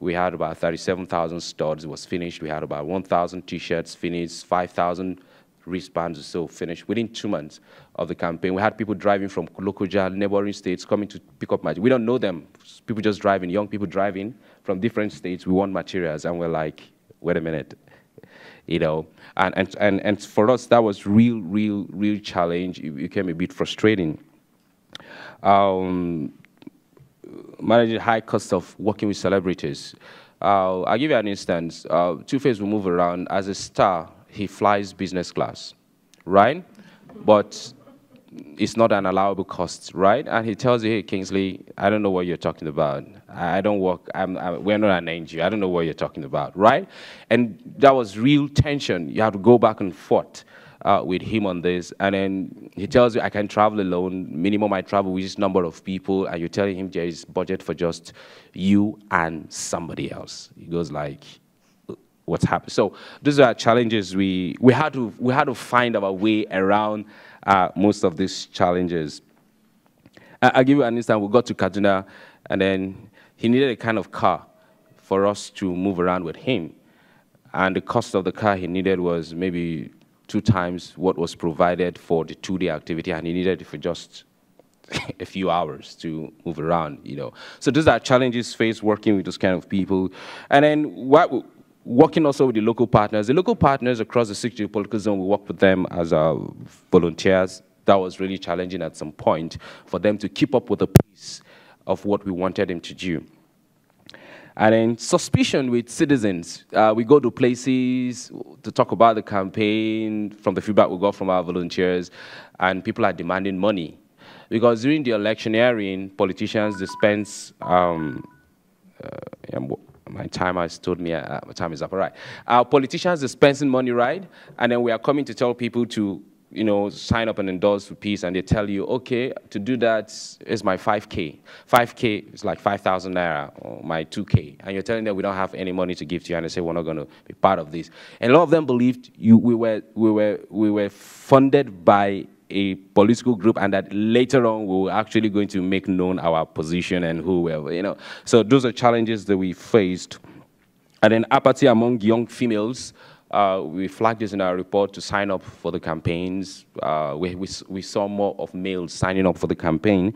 We had about thirty-seven thousand studs. It was finished. We had about one thousand T-shirts finished, five thousand wristbands or so finished within two months of the campaign. We had people driving from Lokoja, neighboring states, coming to pick up materials. We don't know them. People just driving, young people driving from different states. We want materials. And we're like, wait a minute. You know, and, and, and, and for us, that was real, real, real challenge. It became a bit frustrating. Um, managing high cost of working with celebrities. Uh, I'll give you an instance. Uh, Two-Face will move around. As a star, he flies business class, right? But it's not an allowable cost, right? And he tells you, hey, Kingsley, I don't know what you're talking about. I don't work, I'm, I, we're not an N G O. I don't know what you're talking about, right? And that was real tension. You have to go back and forth uh, with him on this. And then he tells you, I can travel alone. Minimum I travel with this number of people. And you're telling him there is budget for just you and somebody else. He goes like, what's happened? So these are challenges we we had to we had to find our way around uh, most of these challenges. I, I'll give you an instance. We got to Kaduna, and then he needed a kind of car for us to move around with him, and the cost of the car he needed was maybe two times what was provided for the two-day activity, and he needed it for just a few hours to move around. You know, so those are challenges faced working with those kind of people, and then what. We, Working also with the local partners. The local partners across the six geopolitical zone, we work with them as uh, volunteers. That was really challenging at some point for them to keep up with the pace of what we wanted them to do. And then suspicion with citizens. Uh, we go to places to talk about the campaign from the feedback we got from our volunteers, and people are demanding money. Because during the electioneering, politicians dispense um, uh, my time has told me, uh, my time is up, all right. Our politicians are spending money, right? And then we are coming to tell people to, you know, sign up and endorse for peace, and they tell you, okay, to do that is my five K. five K is like five thousand naira, or my two K. And you're telling them we don't have any money to give to you, and they say we're not going to be part of this. And a lot of them believed you, we, were, we, were, we were funded by a political group, and that later on we were actually going to make known our position and whoever, you know. So those are challenges that we faced. And then apathy among young females. Uh, we flagged this in our report to sign up for the campaigns. Uh, we, we, we saw more of males signing up for the campaign.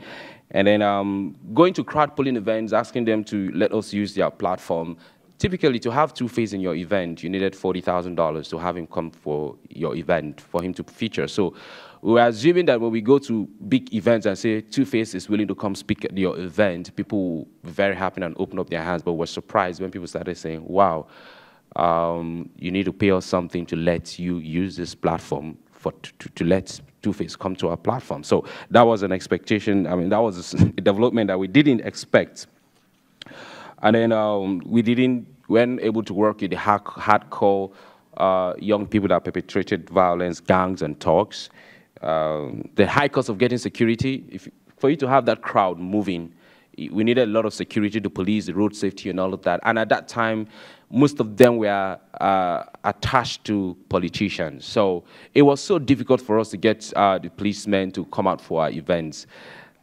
And then um, going to crowd polling events, asking them to let us use their platform. Typically, to have Two-Face in your event, you needed forty thousand dollars to have him come for your event, for him to feature. So we're assuming that when we go to big events and say Two-Face is willing to come speak at your event, people will be very happy and open up their hands, but we're surprised when people started saying, wow, um, you need to pay us something to let you use this platform, for to, to, to let Two-Face come to our platform. So that was an expectation. I mean, that was a development that we didn't expect. And then um, we didn't, weren't able to work with the hard, hardcore uh, young people that perpetrated violence, gangs, and thugs. Um, the high cost of getting security, if, for you to have that crowd moving, we needed a lot of security, the police, the road safety, and all of that. And at that time, most of them were uh, attached to politicians. So it was so difficult for us to get uh, the policemen to come out for our events.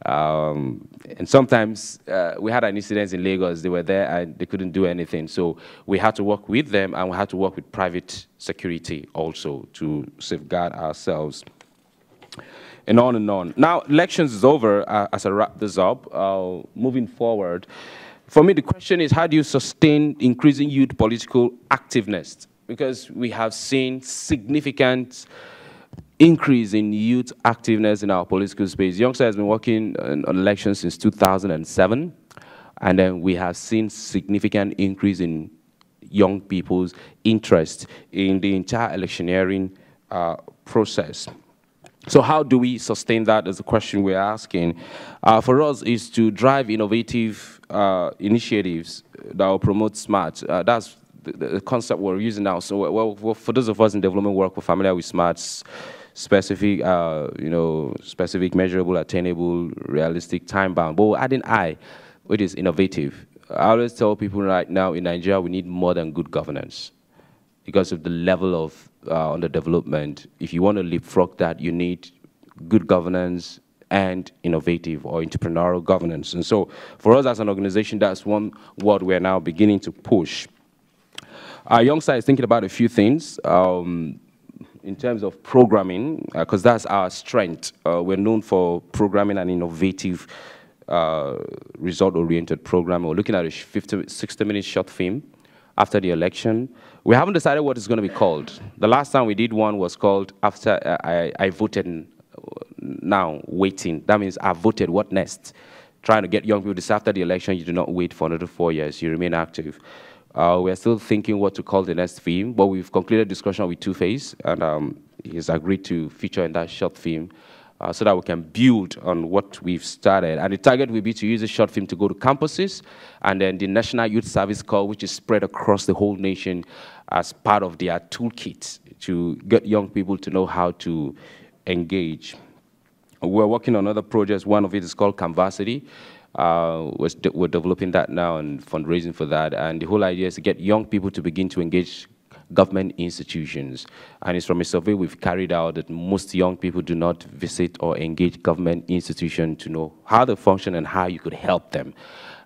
Um, and sometimes uh, we had an incident in Lagos. They were there and they couldn't do anything. So we had to work with them, and we had to work with private security also to safeguard ourselves. And on and on. Now, elections is over uh, as I wrap this up. Uh, moving forward, for me, the question is, how do you sustain increasing youth political activeness? Because we have seen significant increase in youth activeness in our political space. Youngsters has been working on elections since two thousand seven, and then we have seen significant increase in young people's interest in the entire electioneering uh, process. So how do we sustain that is the question we're asking. Uh, for us is to drive innovative uh, initiatives that will promote smart. Uh, that's the, the concept we're using now. So well, well, for those of us in development work, we're familiar with smarts, specific, uh, you know, specific, measurable, attainable, realistic, time-bound. But we're adding I, which is innovative. I always tell people right now in Nigeria, we need more than good governance because of the level of uh, underdevelopment. If you want to leapfrog that, you need good governance and innovative or entrepreneurial governance. And so for us as an organization, that's one word we're now beginning to push. Our Youngstars is thinking about a few things um, in terms of programming, because uh, that's our strength. Uh, we're known for programming and innovative Uh, result-oriented program. We're looking at a fifty, sixty-minute short film after the election. We haven't decided what it's going to be called. The last time we did one was called After I, I Voted Now, Waiting. That means I voted, what next? Trying to get young people to say after the election, you do not wait for another four years. You remain active. Uh, we're still thinking what to call the next film, but we've concluded discussion with Two-Face, and um, he's agreed to feature in that short film. Uh, so that we can build on what we've started. And the target will be to use a short film to go to campuses, and then the National Youth Service Corps, which is spread across the whole nation as part of their toolkit to get young people to know how to engage. We're working on other projects. One of it is called Canvasity. Uh, we're, we're developing that now and fundraising for that. And the whole idea is to get young people to begin to engage government institutions. And it's from a survey we've carried out that most young people do not visit or engage government institutions to know how they function and how you could help them.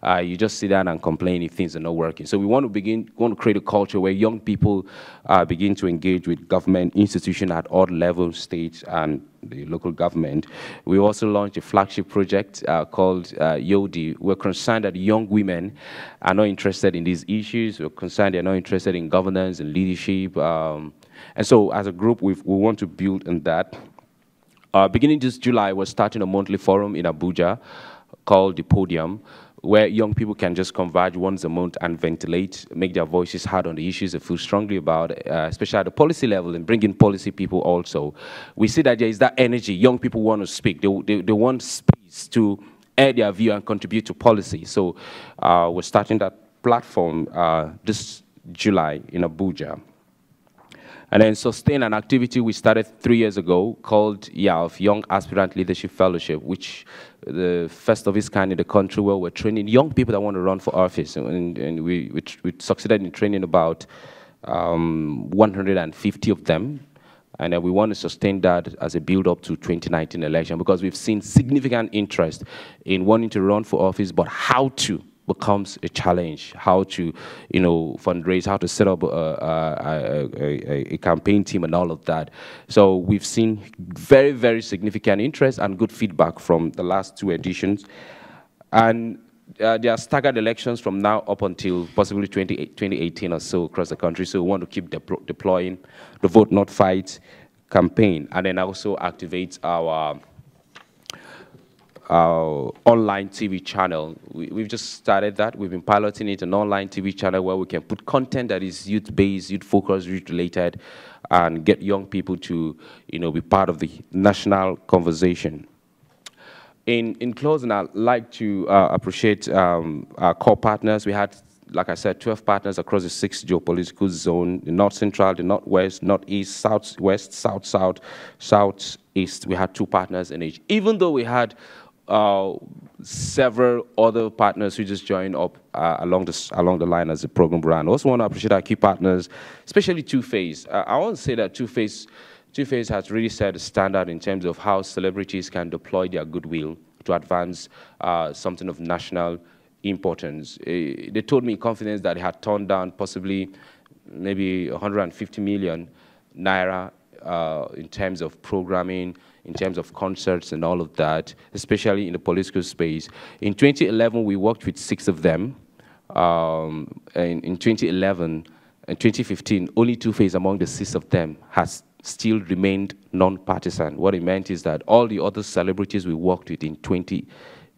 Uh, you just sit down and complain if things are not working. So we want to begin, want to create a culture where young people uh, begin to engage with government institutions at all levels, state and the local government. We also launched a flagship project uh, called uh, YODI. We're concerned that young women are not interested in these issues. We're concerned they're not interested in governance and leadership. Um, and so as a group, we've, we want to build on that. Uh, beginning this July, we're starting a monthly forum in Abuja called The Podium, where young people can just converge once a month and ventilate, make their voices heard on the issues they feel strongly about, uh, especially at the policy level, and bring in policy people also. We see that there is that energy. Young people want to speak. They, they, they want space to air their view and contribute to policy. So uh, we're starting that platform uh, this July in Abuja. And then sustain an activity we started three years ago called YALF, Young Aspirant Leadership Fellowship, which the first of its kind in the country, where we're training young people that want to run for office. And, and we, we, we succeeded in training about um, one hundred fifty of them. And then we want to sustain that as a build-up to twenty nineteen election, because we've seen significant interest in wanting to run for office, but how to becomes a challenge, how to, you know, fundraise, how to set up a, a, a, a campaign team and all of that. So we've seen very, very significant interest and good feedback from the last two editions. And uh, there are staggered elections from now up until possibly twenty eighteen or so across the country. So we want to keep de deploying the Vote Not Fight campaign, and then also activate our our online T V channel. We, we've just started that. We've been piloting it, an online T V channel where we can put content that is youth-based, youth-focused, youth-related, and get young people to, you know, be part of the national conversation. In, in closing, I'd like to uh, appreciate um, our core partners. We had, like I said, twelve partners across the six geopolitical zones, the North Central, the Northwest, Northeast, Southwest, South-South, Southeast. We had two partners in each. Even though we had Uh, several other partners who just joined up uh, along, the, along the line as the program ran. I also want to appreciate our key partners, especially Two-Face. Uh, I want to say that Two-Face Two-Face has really set a standard in terms of how celebrities can deploy their goodwill to advance uh, something of national importance. Uh, they told me in confidence that they had turned down possibly maybe one hundred fifty million naira uh, in terms of programming, in terms of concerts and all of that, especially in the political space. In twenty eleven, we worked with six of them. Um, and in twenty eleven and twenty fifteen, only Two-Face among the six of them has still remained non-partisan. What it meant is that all the other celebrities we worked with in twenty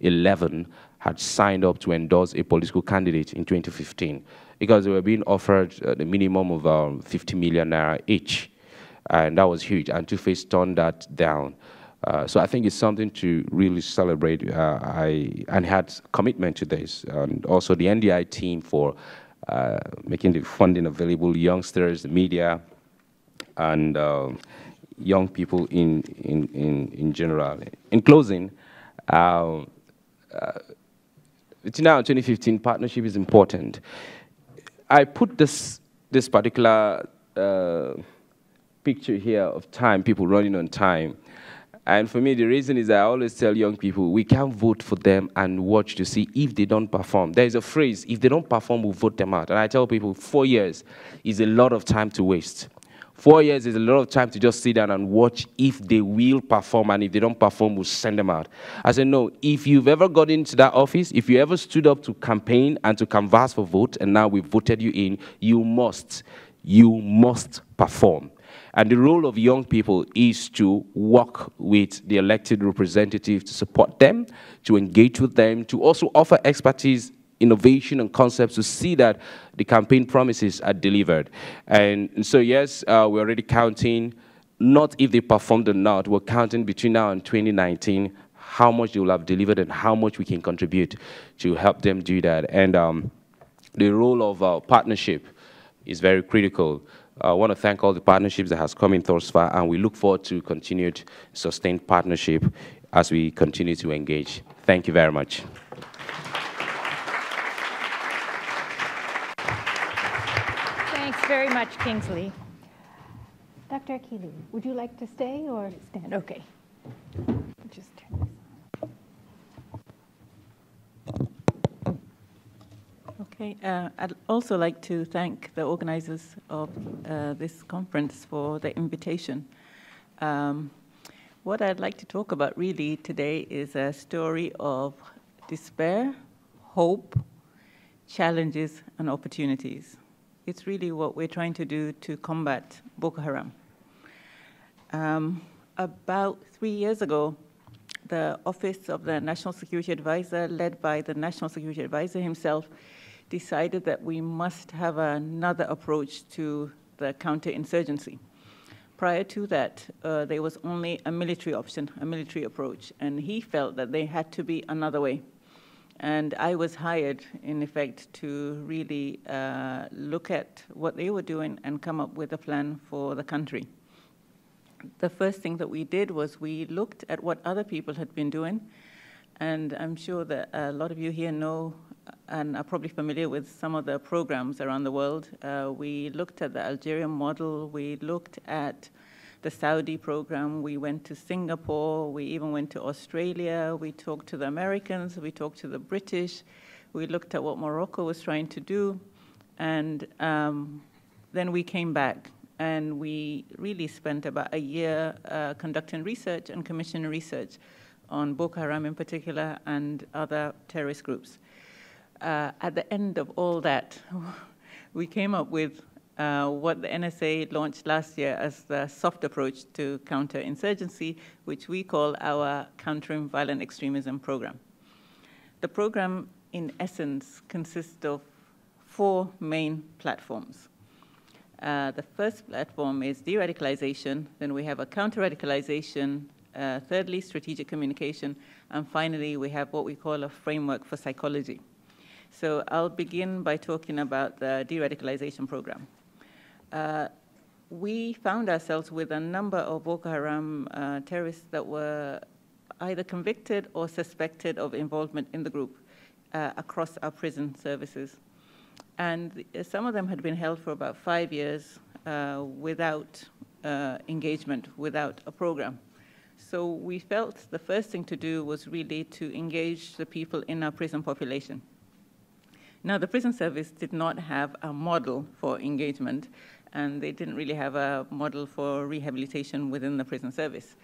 eleven had signed up to endorse a political candidate in twenty fifteen, because they were being offered uh, the minimum of um, fifty million naira each. And that was huge, and Two-Face turned that down. Uh, so I think it's something to really celebrate. Uh, I and had commitment to this, and also the N D I team for uh, making the funding available, youngsters, the media, and uh, young people in in in in general. In closing, uh, uh, it's now twenty fifteen, partnership is important. I put this, this particular uh, picture here of time, people running on time. And for me, the reason is I always tell young people, we can't vote for them and watch to see if they don't perform. There is a phrase, if they don't perform, we'll vote them out. And I tell people, four years is a lot of time to waste. Four years is a lot of time to just sit down and watch if they will perform, and if they don't perform, we'll send them out. I said, no, if you've ever got into that office, if you ever stood up to campaign and to canvass for vote, and now we've voted you in, you must, you must perform. And the role of young people is to work with the elected representative to support them, to engage with them, to also offer expertise, innovation, and concepts to see that the campaign promises are delivered. And so, yes, uh, we're already counting, not if they performed or not, we're counting between now and twenty nineteen how much they will have delivered and how much we can contribute to help them do that. And um, the role of uh, partnership is very critical. I want to thank all the partnerships that has come in thus far, and we look forward to continued sustained partnership as we continue to engage. Thank you very much. Thanks very much, Kingsley. Doctor Akilu, would you like to stay or stand? Okay. Just turn this on. Okay, uh, I'd also like to thank the organizers of uh, this conference for the invitation. Um, what I'd like to talk about really today is a story of despair, hope, challenges, and opportunities. It's really what we're trying to do to combat Boko Haram. Um, about three years ago, the Office of the National Security Adviser, led by the National Security Adviser himself, decided that we must have another approach to the counterinsurgency. Prior to that, uh, there was only a military option, a military approach, and he felt that there had to be another way. And I was hired, in effect, to really uh, look at what they were doing and come up with a plan for the country. The first thing that we did was we looked at what other people had been doing, and I'm sure that a lot of you here know and are probably familiar with some of the programs around the world. Uh, we looked at the Algerian model, we looked at the Saudi program, we went to Singapore, we even went to Australia, we talked to the Americans, we talked to the British, we looked at what Morocco was trying to do, and um, then we came back and we really spent about a year uh, conducting research and commissioning research on Boko Haram in particular and other terrorist groups. Uh, at the end of all that, we came up with uh, what the N S A launched last year as the soft approach to counterinsurgency, which we call our Countering Violent Extremism program. The program, in essence, consists of four main platforms. Uh, the first platform is de-radicalization, then we have a counter-radicalization, uh, thirdly, strategic communication, and finally, we have what we call a framework for psychology. So I'll begin by talking about the de-radicalization program. Uh, we found ourselves with a number of Boko Haram uh, terrorists that were either convicted or suspected of involvement in the group uh, across our prison services. And some of them had been held for about five years uh, without uh, engagement, without a program. So we felt the first thing to do was really to engage the people in our prison population. Now, the prison service did not have a model for engagement, and they didn't really have a model for rehabilitation within the prison service.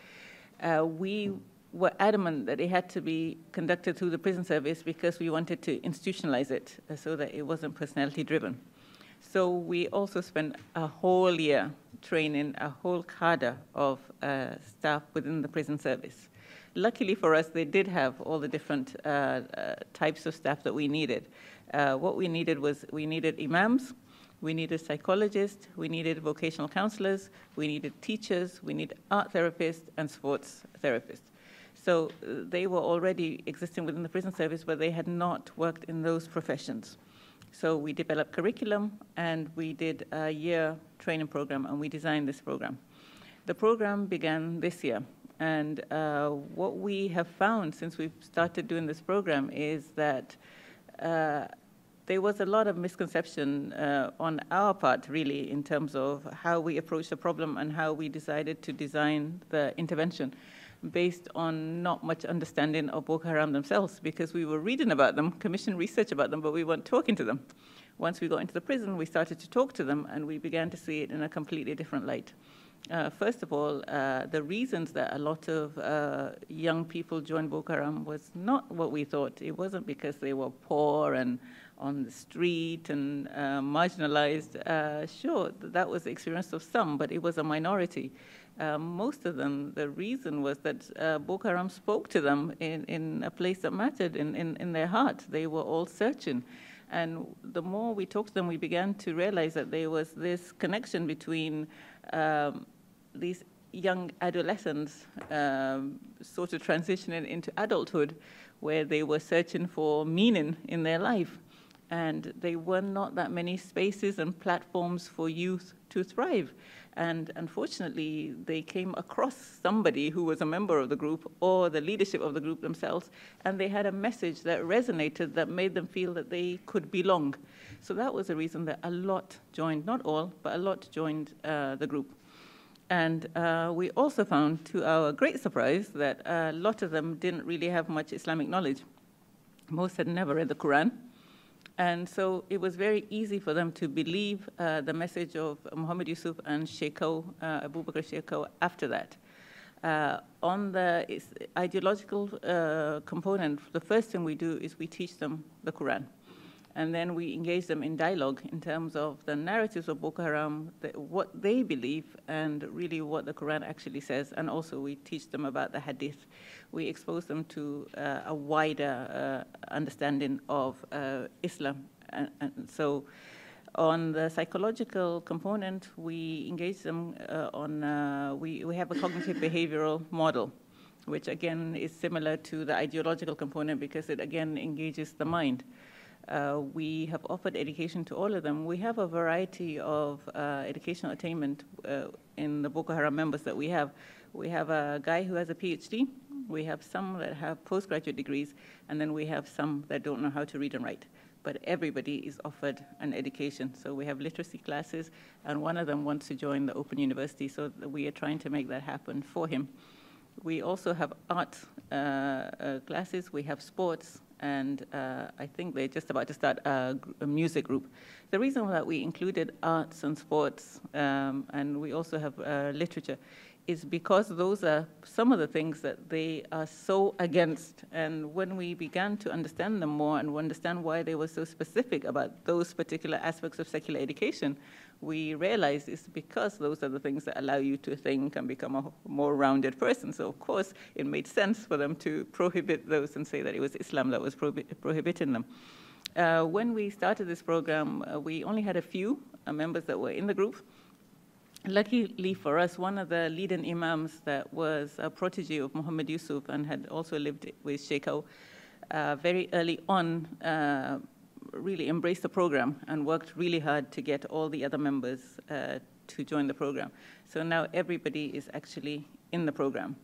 Uh, we were adamant that it had to be conducted through the prison service because we wanted to institutionalize it so that it wasn't personality-driven. So we also spent a whole year training a whole cadre of uh, staff within the prison service. Luckily for us, they did have all the different uh, uh, types of staff that we needed. Uh, what we needed was we needed imams, we needed psychologists, we needed vocational counselors, we needed teachers, we needed art therapists and sports therapists. So they were already existing within the prison service, but they had not worked in those professions. So we developed curriculum, and we did a year training program, and we designed this program. The program began this year. And uh, what we have found since we've started doing this program is that uh, there was a lot of misconception uh, on our part, really, in terms of how we approached the problem and how we decided to design the intervention, based on not much understanding of Boko Haram themselves, because we were reading about them, commissioned research about them, but we weren't talking to them. Once we got into the prison, we started to talk to them, and we began to see it in a completely different light. Uh, first of all, uh, the reasons that a lot of uh, young people joined Boko Haram was not what we thought. It wasn't because they were poor and on the street and uh, marginalized. Uh, sure, that was the experience of some, but it was a minority. Uh, most of them, the reason was that uh, Boko Haram spoke to them in, in a place that mattered, in, in, in their heart. They were all searching. And the more we talked to them, we began to realize that there was this connection between um, these young adolescents um, sort of transitioning into adulthood, where they were searching for meaning in their life. And there were not that many spaces and platforms for youth to thrive. And unfortunately, they came across somebody who was a member of the group or the leadership of the group themselves, and they had a message that resonated, that made them feel that they could belong. So that was the reason that a lot joined, not all, but a lot joined uh, the group. And uh, we also found, to our great surprise, that a lot of them didn't really have much Islamic knowledge. Most had never read the Quran. And so it was very easy for them to believe uh, the message of Muhammad Yusuf and Shekau, uh, Abubakar Shekau, after that. Uh, on the ideological uh, component, the first thing we do is we teach them the Quran. And then we engage them in dialogue in terms of the narratives of Boko Haram, the, what they believe, and really what the Quran actually says. And also we teach them about the Hadith. We expose them to uh, a wider uh, understanding of uh, Islam. And, and so on the psychological component, we engage them uh, on, uh, we, we have a cognitive behavioral model, which again is similar to the ideological component because it again engages the mind. Uh, we have offered education to all of them. We have a variety of uh, educational attainment uh, in the Boko Haram members that we have. We have a guy who has a PhD. We have some that have postgraduate degrees. And then we have some that don't know how to read and write. But everybody is offered an education. So we have literacy classes. And one of them wants to join the Open University. So we are trying to make that happen for him. We also have art uh, uh, classes. We have sports. And uh, I think they're just about to start a, a music group. The reason that we included arts and sports, um, and we also have uh, literature, is because those are some of the things that they are so against. And when we began to understand them more and understand why they were so specific about those particular aspects of secular education, we realized it's because those are the things that allow you to think and become a more rounded person. So of course, it made sense for them to prohibit those and say that it was Islam that was prohibi- prohibiting them. Uh, when we started this program, uh, we only had a few uh, members that were in the group. Luckily for us, one of the leading imams that was a protege of Muhammad Yusuf and had also lived with Shekau uh, very early on uh, really embraced the program and worked really hard to get all the other members uh, to join the program. So now everybody is actually in the program.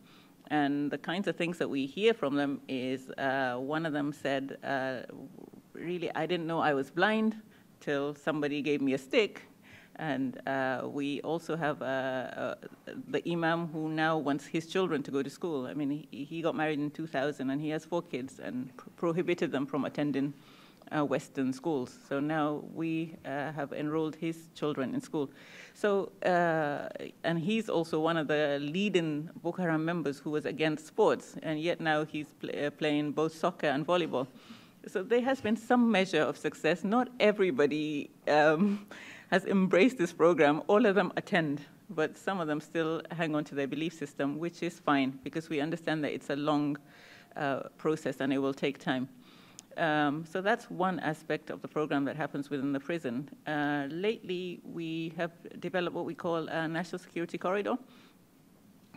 And the kinds of things that we hear from them is uh, one of them said, uh, really, I didn't know I was blind till somebody gave me a stick. And uh, we also have uh, uh, the imam who now wants his children to go to school. I mean, he, he got married in two thousand, and he has four kids and pr prohibited them from attending uh, Western schools. So now we uh, have enrolled his children in school. So, uh, and he's also one of the leading Boko Haram members who was against sports, and yet now he's play, uh, playing both soccer and volleyball. So there has been some measure of success. Not everybody um, has embraced this program. All of them attend, but some of them still hang on to their belief system, which is fine, because we understand that it's a long uh, process and it will take time. Um, so that's one aspect of the program that happens within the prison. Uh, lately, we have developed what we call a national security corridor.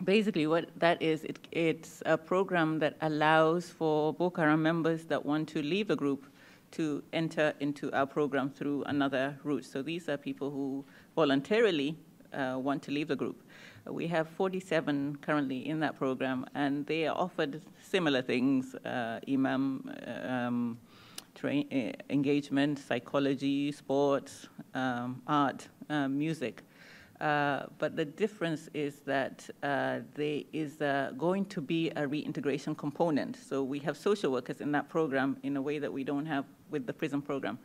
Basically, what that is, it, it's a program that allows for Boko Haram members that want to leave the group to enter into our program through another route. So these are people who voluntarily uh, want to leave the group. We have forty-seven currently in that program, and they are offered similar things, uh, imam, um, train, engagement, psychology, sports, um, art, uh, music. Uh, but the difference is that uh, there is uh, going to be a reintegration component. So we have social workers in that program in a way that we don't have with the prison program.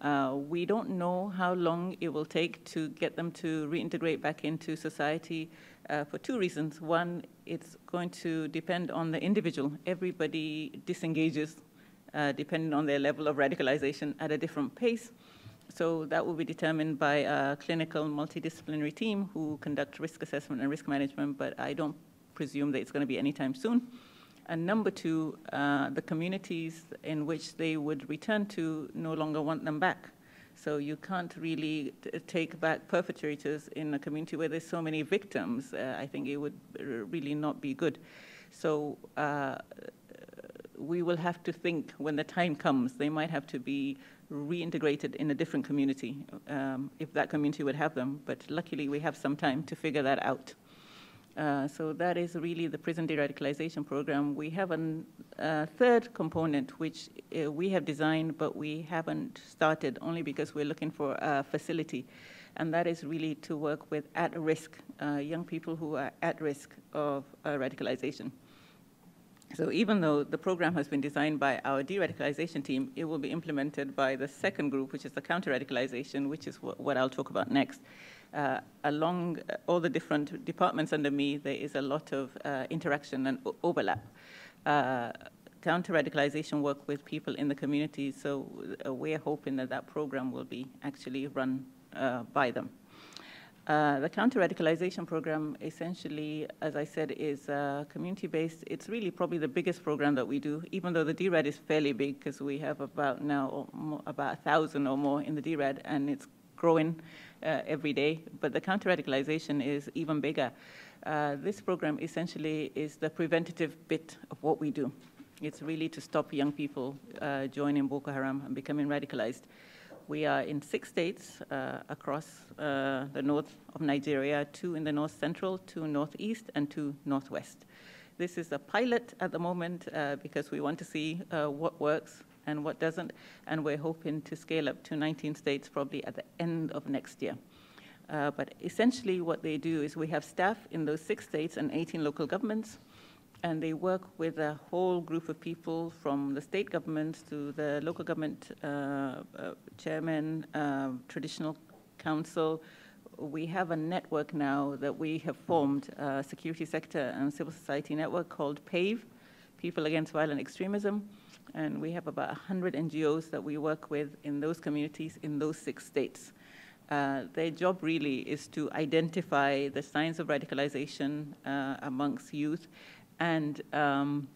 Uh, we don't know how long it will take to get them to reintegrate back into society uh, for two reasons. One, it's going to depend on the individual. Everybody disengages uh, depending on their level of radicalization at a different pace. So that will be determined by a clinical multidisciplinary team who conduct risk assessment and risk management, but I don't presume that it's going to be anytime soon. And number two, uh, the communities in which they would return to no longer want them back. So you can't really t take back perpetrators in a community where there's so many victims. Uh, I think it would really not be good. So uh, we will have to think when the time comes, they might have to be reintegrated in a different community, um, if that community would have them. But luckily, we have some time to figure that out. Uh, so that is really the prison de-radicalization program. We have a uh, third component, which uh, we have designed, but we haven't started only because we're looking for a facility. And that is really to work with at-risk, uh, young people who are at risk of uh, radicalization. So even though the program has been designed by our de-radicalization team, it will be implemented by the second group, which is the counter-radicalization, which is what, what I'll talk about next. Uh, along all the different departments under me, there is a lot of uh, interaction and overlap. Uh, counter-radicalization work with people in the community, so uh, we're hoping that that program will be actually run uh, by them. Uh, the counter-radicalization program essentially, as I said, is uh, community-based. It's really probably the biggest program that we do, even though the D RAD is fairly big because we have about now or more, about a thousand or more in the D RAD, and it's growing uh, every day. But the counter-radicalization is even bigger. Uh, this program essentially is the preventative bit of what we do. It's really to stop young people uh, joining Boko Haram and becoming radicalized. We are in six states uh, across uh, the north of Nigeria, two in the north central, two northeast, and two northwest. This is a pilot at the moment uh, because we want to see uh, what works and what doesn't, and we're hoping to scale up to nineteen states probably at the end of next year. Uh, but essentially what they do is we have staff in those six states and eighteen local governments, and they work with a whole group of people from the state governments to the local government uh, uh, chairman, uh, traditional council. We have a network now that we have formed, a security sector and civil society network called PAVE, People Against Violent Extremism. And we have about one hundred N G Os that we work with in those communities in those six states. Uh, their job really is to identify the signs of radicalization uh, amongst youth, and um,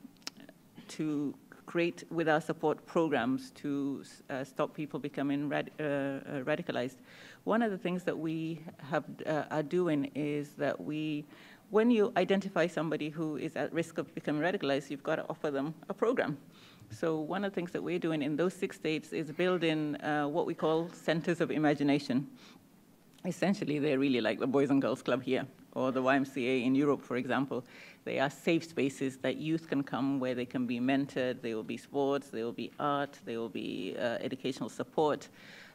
to create, with our support, programs to uh, stop people becoming rad uh, uh, radicalized. One of the things that we have, uh, are doing is that we, when you identify somebody who is at risk of becoming radicalized, you've got to offer them a program. So one of the things that we're doing in those six states is building uh, what we call centers of imagination. Essentially, they're really like the Boys and Girls Club here, or the Y M C A in Europe, for example. They are safe spaces that youth can come where they can be mentored. There will be sports, there will be art, there will be uh, educational support,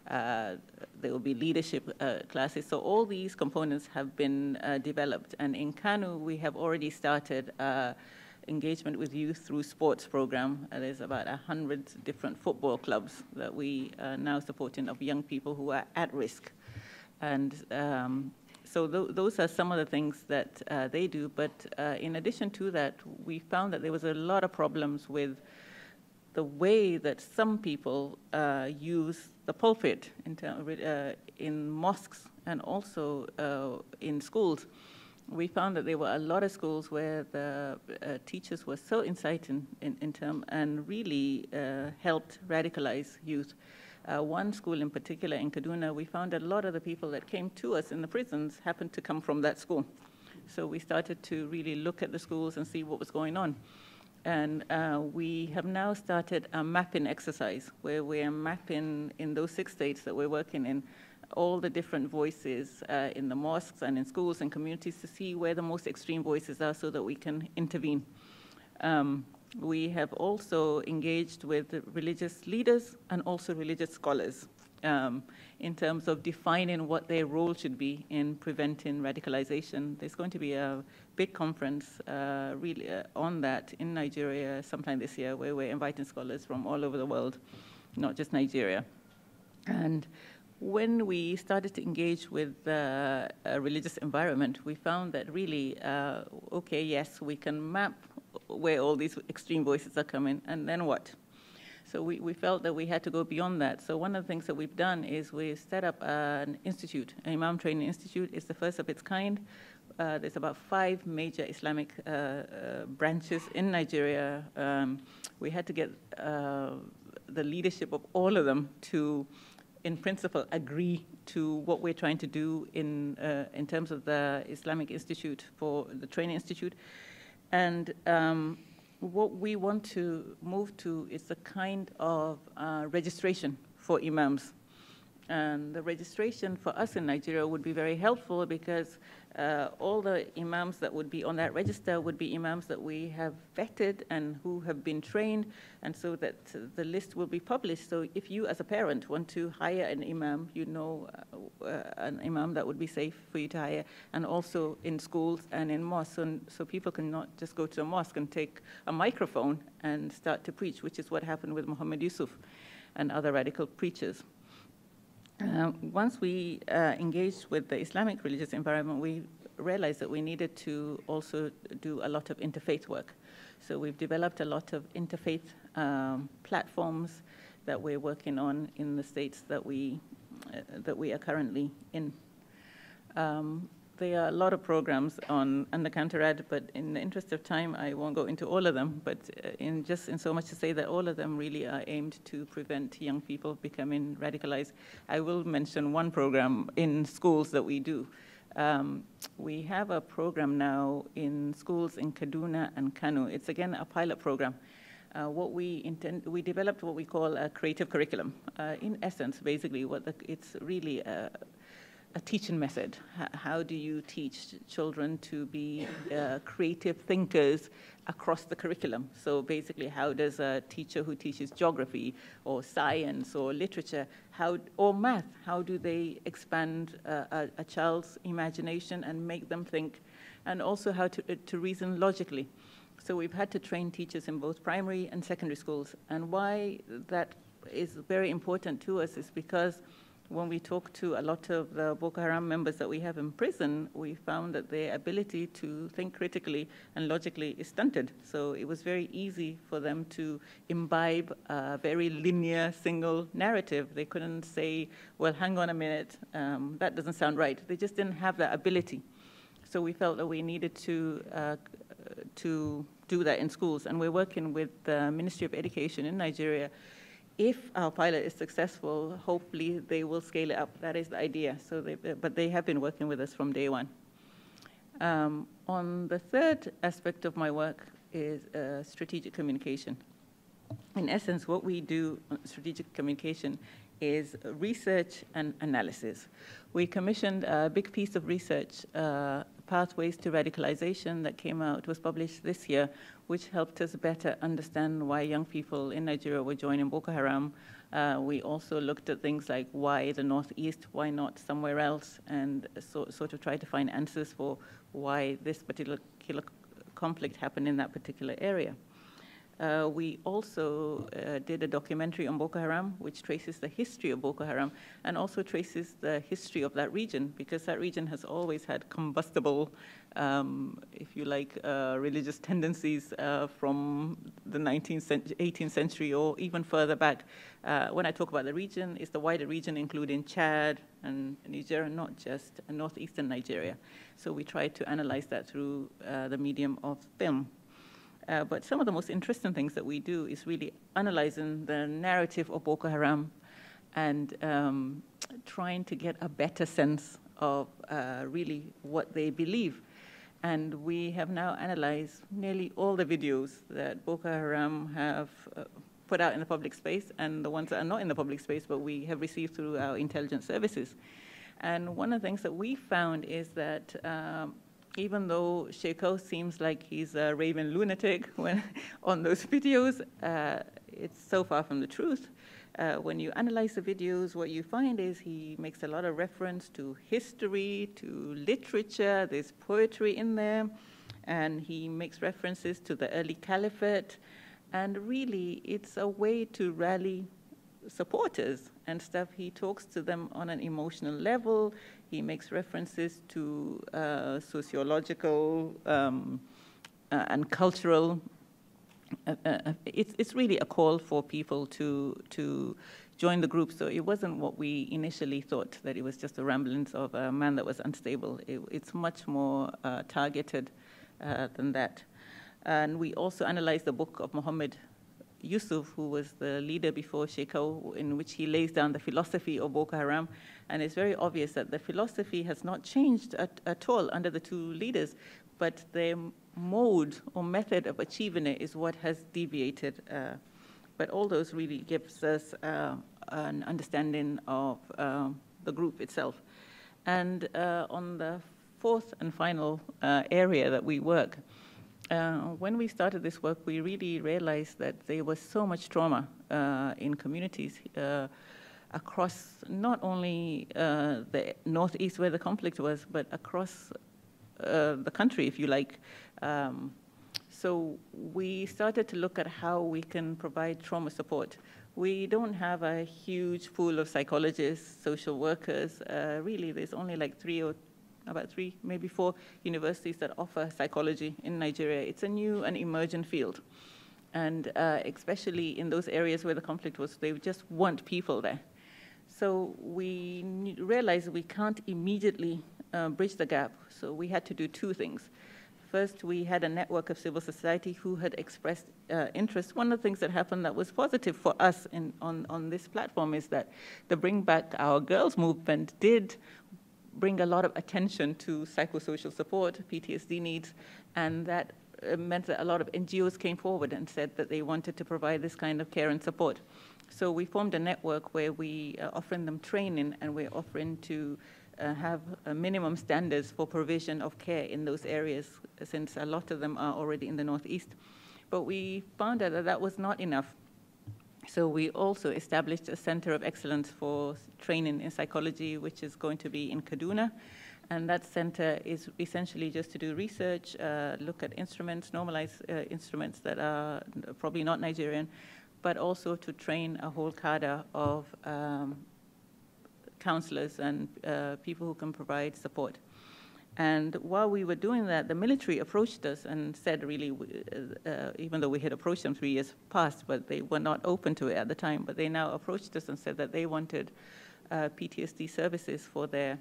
uh, there will be leadership uh, classes. So all these components have been uh, developed. And in Kano, we have already started uh, engagement with youth through sports program. Uh, there's about one hundred different football clubs that we are now supporting of young people who are at risk. And um, so th those are some of the things that uh, they do. But uh, in addition to that, we found that there was a lot of problems with the way that some people uh, use the pulpit in, uh, in mosques and also uh, in schools. We found that there were a lot of schools where the uh, teachers were so inciting in, in term and really uh, helped radicalize youth. Uh, one school in particular in Kaduna, we found a lot of the people that came to us in the prisons happened to come from that school. So we started to really look at the schools and see what was going on. And uh, we have now started a mapping exercise where we are mapping in those six states that we're working in all the different voices uh, in the mosques and in schools and communities to see where the most extreme voices are so that we can intervene. Um, we have also engaged with religious leaders and also religious scholars um, in terms of defining what their role should be in preventing radicalization. There's going to be a big conference uh, really uh, on that in Nigeria sometime this year, where we're inviting scholars from all over the world, not just Nigeria. And when we started to engage with uh, a religious environment, we found that really, uh, okay, yes, we can map where all these extreme voices are coming, and then what? So we, we felt that we had to go beyond that. So one of the things that we've done is we've set up an institute, an Imam Training Institute. It's the first of its kind. Uh, there's about five major Islamic uh, uh, branches in Nigeria. Um, we had to get uh, the leadership of all of them to, in principle, agree to what we're trying to do in, uh, in terms of the Islamic Institute, for the Training Institute. And um, what we want to move to is a kind of uh, registration for imams. And the registration for us in Nigeria would be very helpful, because uh, all the imams that would be on that register would be imams that we have vetted and who have been trained, and so that the list will be published. So if you as a parent want to hire an imam, you know uh, uh, an imam that would be safe for you to hire, and also in schools and in mosques, and so people cannot just go to a mosque and take a microphone and start to preach, which is what happened with Muhammad Yusuf and other radical preachers. Uh, once we uh, engaged with the Islamic religious environment, we realized that we needed to also do a lot of interfaith work. So we've developed a lot of interfaith um, platforms that we're working on in the states that we, uh, that we are currently in. Um, there are a lot of programs on, on the counter-rad, but in the interest of time, I won't go into all of them, but in just in so much to say that all of them really are aimed to prevent young people becoming radicalized. I will mention one program in schools that we do. Um, we have a program now in schools in Kaduna and Kano. It's again a pilot program. Uh, what we intend, we developed what we call a creative curriculum. Uh, in essence, basically, what the, it's really a, a teaching method. How do you teach children to be uh, creative thinkers across the curriculum? So basically, how does a teacher who teaches geography or science or literature how, or math, how do they expand uh, a, a child's imagination and make them think, and also how to, uh, to reason logically? So we've had to train teachers in both primary and secondary schools. And why that is very important to us is because when we talked to a lot of the Boko Haram members that we have in prison, we found that their ability to think critically and logically is stunted. So it was very easy for them to imbibe a very linear single narrative. They couldn't say, well, hang on a minute, um, that doesn't sound right. They just didn't have that ability. So we felt that we needed to, uh, to do that in schools. And we're working with the Ministry of Education in Nigeria. If our pilot is successful, hopefully they will scale it up. That is the idea. So, they, but they have been working with us from day one. Um, on the third aspect of my work is uh, strategic communication. In essence, what we do on strategic communication is research and analysis. We commissioned a big piece of research, uh, Pathways to Radicalization, that came out, was published this year, which helped us better understand why young people in Nigeria were joining Boko Haram. Uh, we also looked at things like why the Northeast, why not somewhere else, and so, sort of tried to find answers for why this particular conflict happened in that particular area. Uh, we also uh, did a documentary on Boko Haram, which traces the history of Boko Haram and also traces the history of that region, because that region has always had combustible, um, if you like, uh, religious tendencies uh, from the nineteenth, eighteenth century or even further back. Uh, when I talk about the region, it's the wider region, including Chad and Niger, not just northeastern Nigeria. So we tried to analyze that through uh, the medium of film. Uh, but some of the most interesting things that we do is really analyzing the narrative of Boko Haram and um, trying to get a better sense of uh, really what they believe. And we have now analyzed nearly all the videos that Boko Haram have uh, put out in the public space, and the ones that are not in the public space, but we have received through our intelligence services. And one of the things that we found is that um, even though Shekau seems like he's a raving lunatic when on those videos, uh, it's so far from the truth. Uh, when you analyze the videos, what you find is he makes a lot of reference to history, to literature, there's poetry in there, and he makes references to the early caliphate. And really, it's a way to rally supporters and stuff. He talks to them on an emotional level. He makes references to uh, sociological um, uh, and cultural. Uh, uh, it's, it's really a call for people to, to join the group. So it wasn't what we initially thought, that it was just the ramblings of a man that was unstable. It, it's much more uh, targeted uh, than that. And we also analyzed the book of Muhammad Yusuf, who was the leader before Shekau, in which he lays down the philosophy of Boko Haram. And it's very obvious that the philosophy has not changed at, at all under the two leaders, but their mode or method of achieving it is what has deviated. Uh, but all those really gives us uh, an understanding of uh, the group itself. And uh, on the fourth and final uh, area that we work, Uh, when we started this work, we really realized that there was so much trauma uh, in communities uh, across not only uh, the northeast where the conflict was, but across uh, the country, if you like. Um, so we started to look at how we can provide trauma support. We don't have a huge pool of psychologists, social workers. Uh, really, there's only like three or about three, maybe four universities that offer psychology in Nigeria. It's a new and emergent field. And uh, especially in those areas where the conflict was, they just want people there. So we realized we can't immediately uh, bridge the gap. So we had to do two things. First, we had a network of civil society who had expressed uh, interest. One of the things that happened that was positive for us in, on, on this platform is that the Bring Back Our Girls movement did bring a lot of attention to psychosocial support, P T S D needs, and that meant that a lot of N G Os came forward and said that they wanted to provide this kind of care and support. So we formed a network where we are offering them training, and we're offering to uh, have a minimum standards for provision of care in those areas, since a lot of them are already in the Northeast. But we found out that that was not enough. So we also established a center of excellence for training in psychology, which is going to be in Kaduna. And that center is essentially just to do research, uh, look at instruments, normalize uh, instruments that are probably not Nigerian, but also to train a whole cadre of um, counselors and uh, people who can provide support. And while we were doing that, the military approached us and said, really, uh, even though we had approached them three years past, but they were not open to it at the time, but they now approached us and said that they wanted uh, P T S D services for their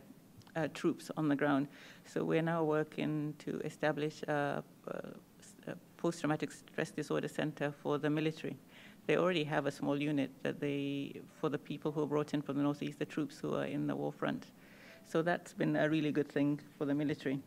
uh, troops on the ground. So we're now working to establish a, a post-traumatic stress disorder center for the military. They already have a small unit that they, for the people who are brought in from the Northeast, the troops who are in the war front. So that's been a really good thing for the military.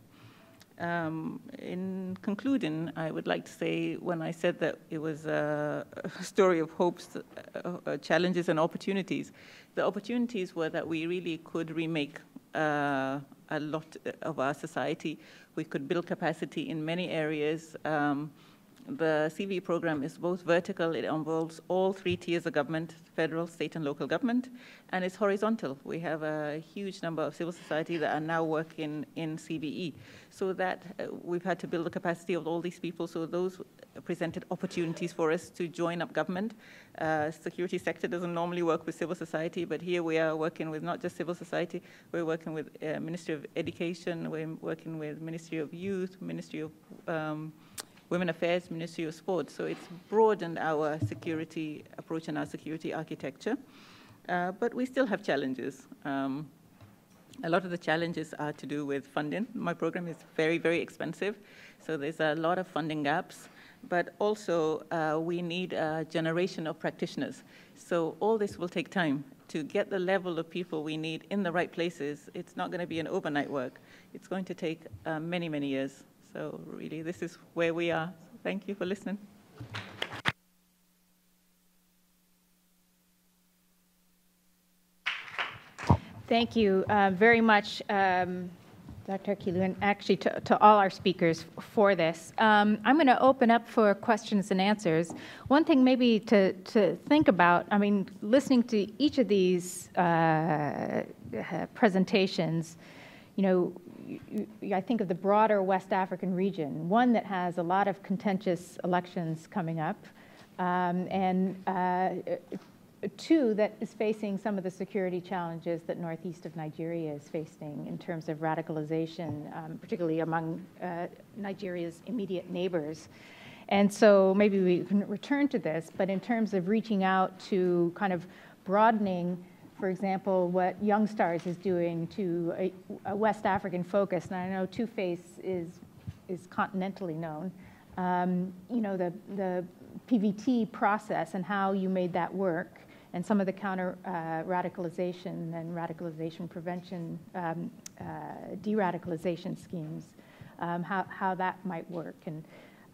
Um, in concluding, I would like to say, when I said that it was a, a story of hopes, uh, uh, challenges, and opportunities, the opportunities were that we really could remake uh, a lot of our society. We could build capacity in many areas. Um, the C V program is both vertical, it involves all three tiers of government, federal, state, and local government, and it's horizontal. We have a huge number of civil society that are now working in C V E. So that uh, we've had to build the capacity of all these people, so those presented opportunities for us to join up government. Uh, security sector doesn't normally work with civil society, but here we are working with not just civil society, we're working with uh, Ministry of Education, we're working with Ministry of Youth, Ministry of um, Women Affairs, Ministry of Sport. So it's broadened our security approach and our security architecture. Uh, but we still have challenges. Um, a lot of the challenges are to do with funding. My program is very, very expensive. So there's a lot of funding gaps. But also, uh, we need a generation of practitioners. So all this will take time. To get the level of people we need in the right places, it's not going to be an overnight work. It's going to take uh, many, many years. So really, this is where we are. So thank you for listening. Thank you uh, very much, um, Doctor Akilu, and actually to, to all our speakers for this. Um, I'm going to open up for questions and answers. One thing maybe to, to think about, I mean, listening to each of these uh, presentations, you know, I think of the broader West African region, one that has a lot of contentious elections coming up, um, and uh, two, that is facing some of the security challenges that northeast of Nigeria is facing in terms of radicalization, um, particularly among uh, Nigeria's immediate neighbors. And so maybe we can return to this, but in terms of reaching out to kind of broadening, for example, what Youngstars is doing to a, a West African focus, and I know Two-Face is, is continentally known, um, you know, the, the P V T process and how you made that work, and some of the counter uh, radicalization and radicalization prevention, um, uh, de-radicalization schemes, um, how, how that might work, and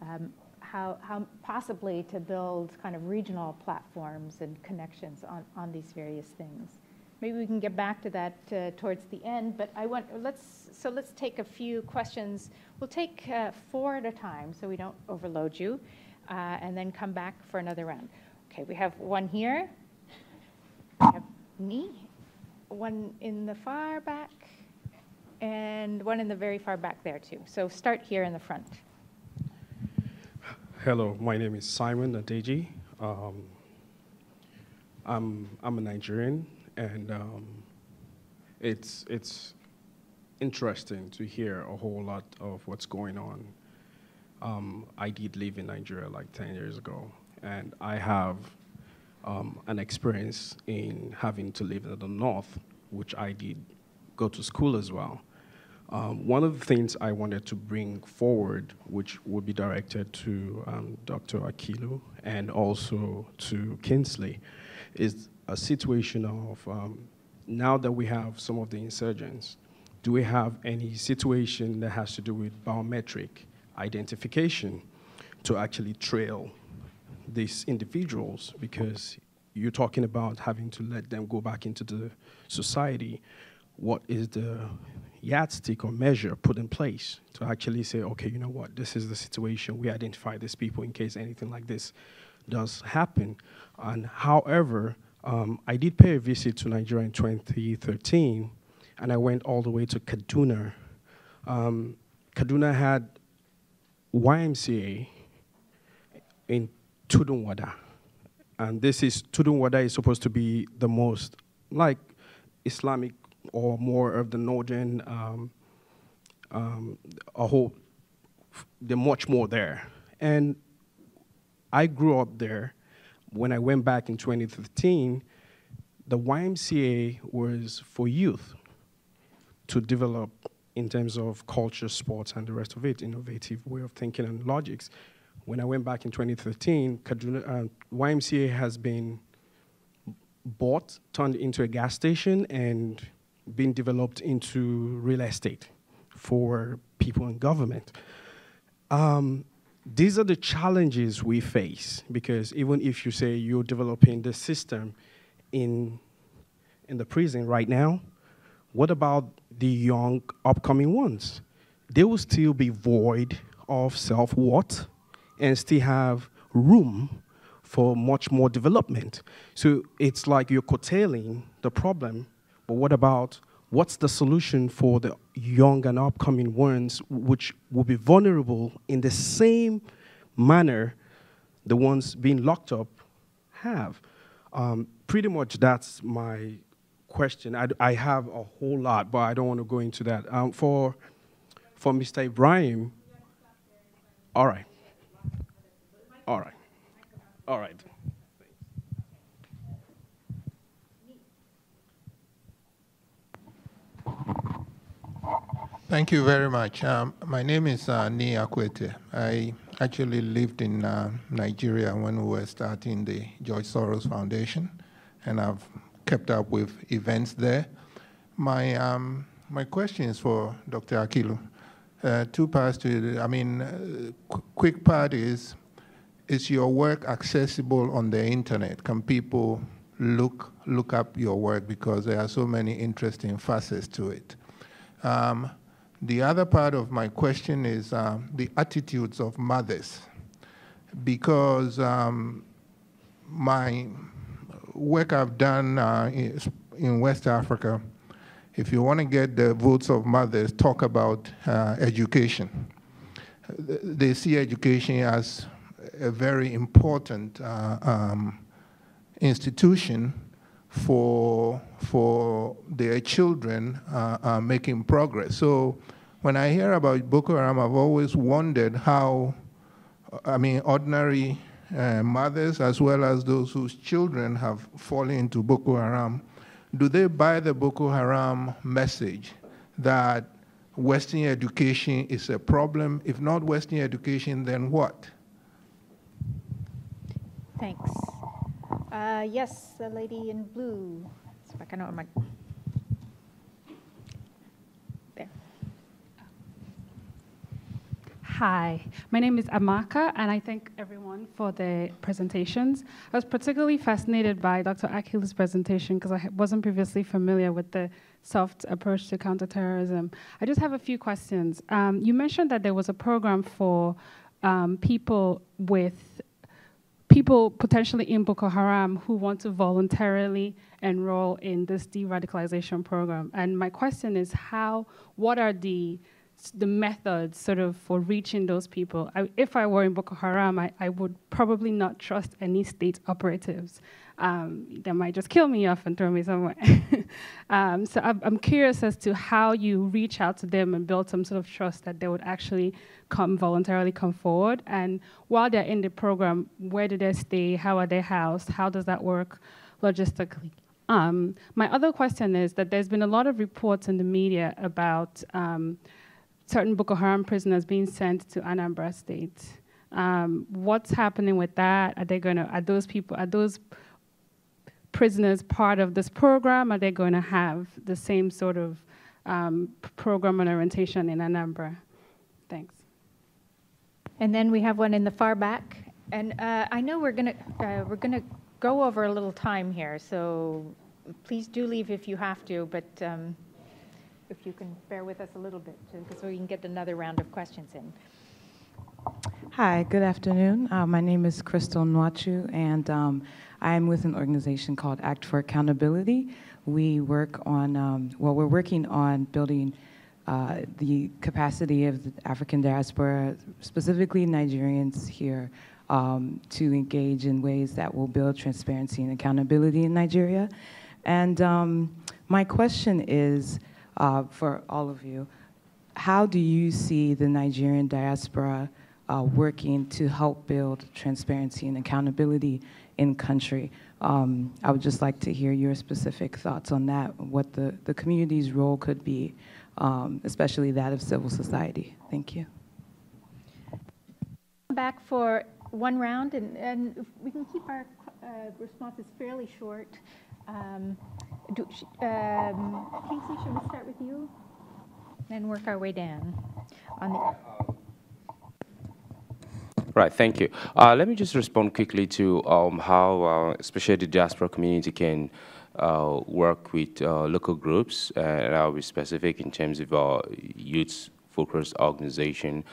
um, how, how possibly to build kind of regional platforms and connections on, on these various things. Maybe we can get back to that uh, towards the end, but I want, let's, so let's take a few questions. We'll take uh, four at a time so we don't overload you, uh, and then come back for another round. Okay, we have one here. We have me, one in the far back, and one in the very far back there too. So start here in the front. Hello, my name is Simon Adeji. Um, I'm I'm a Nigerian, and um, it's it's interesting to hear a whole lot of what's going on. Um, I did live in Nigeria like ten years ago, and I have. Um, an experience in having to live in the north, which I did go to school as well. Um, one of the things I wanted to bring forward, which would be directed to um, Doctor Akilu and also to Kingsley, is a situation of um, now that we have some of the insurgents, do we have any situation that has to do with biometric identification to actually trail these individuals, because you're talking about having to let them go back into the society. What is the yardstick or measure put in place to actually say, okay, you know what, this is the situation, we identify these people in case anything like this does happen. And however, um, I did pay a visit to Nigeria in twenty thirteen, and I went all the way to Kaduna. Um, Kaduna had Y M C A in Tudunwada, and this is, Tudunwada is supposed to be the most like Islamic or more of the northern, um, um, a whole, they're much more there. And I grew up there. When I went back in twenty fifteen, the Y M C A was for youth to develop in terms of culture, sports, and the rest of it, innovative way of thinking and logics. When I went back in twenty thirteen, Kaduna, uh, Y M C A has been bought, turned into a gas station, and been developed into real estate for people in government. Um, these are the challenges we face, because even if you say you're developing the system in, in the prison right now, what about the young upcoming ones? They will still be void of self-worth, and still have room for much more development. So it's like you're curtailing the problem, but what about, what's the solution for the young and upcoming ones which will be vulnerable in the same manner the ones being locked up have? Um, pretty much that's my question. I, I have a whole lot, but I don't want to go into that. Um, for, for Mister Ibrahim, all right. All right. All right. Thank you very much. Um, my name is uh, Ni Akwete. I actually lived in uh, Nigeria when we were starting the George Soros Foundation, and I've kept up with events there. My, um, my question is for Doctor Akilu. Uh, two parts to, I mean, uh, qu quick part is, is your work accessible on the internet? Can people look, look up your work? Because there are so many interesting facets to it. Um, The other part of my question is uh, the attitudes of mothers, because um, my work I've done uh, in West Africa, if you want to get the votes of mothers, talk about uh, education. They see education as a very important uh, um, institution for, for their children uh, uh, making progress. So when I hear about Boko Haram, I've always wondered how, I mean, ordinary uh, mothers, as well as those whose children have fallen into Boko Haram, do they buy the Boko Haram message that Western education is a problem? If not Western education, then what? Thanks. Uh, yes, the lady in blue. So if I can know my there. Hi, my name is Amaka, and I thank everyone for the presentations. I was particularly fascinated by Doctor Akilu's presentation because I wasn't previously familiar with the soft approach to counterterrorism. I just have a few questions. Um, you mentioned that there was a program for um, people with people potentially in Boko Haram who want to voluntarily enroll in this de-radicalization program. And my question is how, what are the, the methods sort of for reaching those people? I, if I were in Boko Haram, I, I would probably not trust any state operatives. Um, they might just kill me off and throw me somewhere. um, so I'm, I'm curious as to how you reach out to them and build some sort of trust that they would actually come voluntarily come forward. And while they're in the program, where do they stay? How are they housed? How does that work logistically? Um, my other question is that there's been a lot of reports in the media about um, certain Boko Haram prisoners being sent to Anambra State. Um, what's happening with that? Are they going to? Are those people? Are those prisoners part of this program? Are they going to have the same sort of um, program and orientation in Anambra? Thanks. And then we have one in the far back. And uh, I know we're gonna uh, we're gonna go over a little time here, so please do leave if you have to. But um, if you can bear with us a little bit, because we can get another round of questions in. Hi, good afternoon. Uh, my name is Crystal Nwachu, and um, I am with an organization called Act for Accountability. We work on, um, well, we're working on building uh, the capacity of the African diaspora, specifically Nigerians here, um, to engage in ways that will build transparency and accountability in Nigeria. And um, my question is, uh, for all of you, how do you see the Nigerian diaspora uh, working to help build transparency and accountability in country? Um, I would just like to hear your specific thoughts on that, what the, the community's role could be, um, especially that of civil society. Thank you. Back for one round, and, and we can keep our uh, responses fairly short. Um, do, um, Kingsley, should we start with you? And work our way down on the... Right, thank you. Uh, let me just respond quickly to um, how, uh, especially the diaspora community, can uh, work with uh, local groups, uh, and I'll be specific in terms of our youth-focused organization.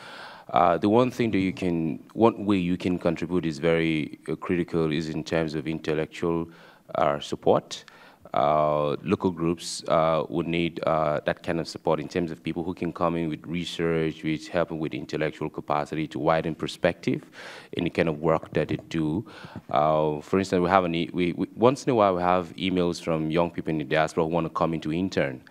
Uh, the one thing that you can, one way you can contribute is very uh, critical is in terms of intellectual uh, support. Uh, local groups uh, would need uh, that kind of support in terms of people who can come in with research, with helping with intellectual capacity to widen perspective in the kind of work that they do. Uh, for instance, we have an e we, we, once in a while we have emails from young people in the diaspora who want to come in to intern.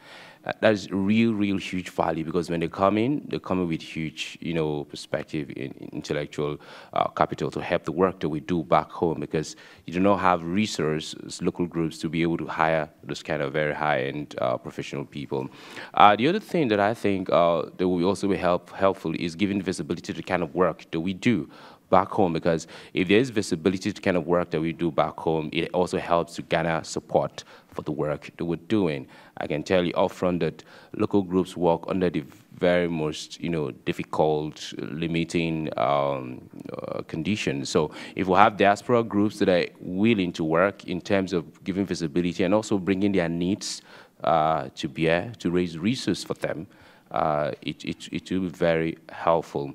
Uh, that's real, real huge value, because when they come in, they come in with huge, you know, perspective in, in intellectual uh, capital to help the work that we do back home, because you do not have resources, local groups, to be able to hire those kind of very high-end uh, professional people. Uh, the other thing that I think uh, that will also be help, helpful is giving visibility to the kind of work that we do back home, because if there is visibility to the kind of work that we do back home, it also helps to garner support for the work that we're doing. I can tell you upfront that local groups work under the very most, you know, difficult, limiting um, uh, conditions. So if we have diaspora groups that are willing to work in terms of giving visibility and also bringing their needs uh, to bear, to raise resources for them, uh, it, it, it will be very helpful.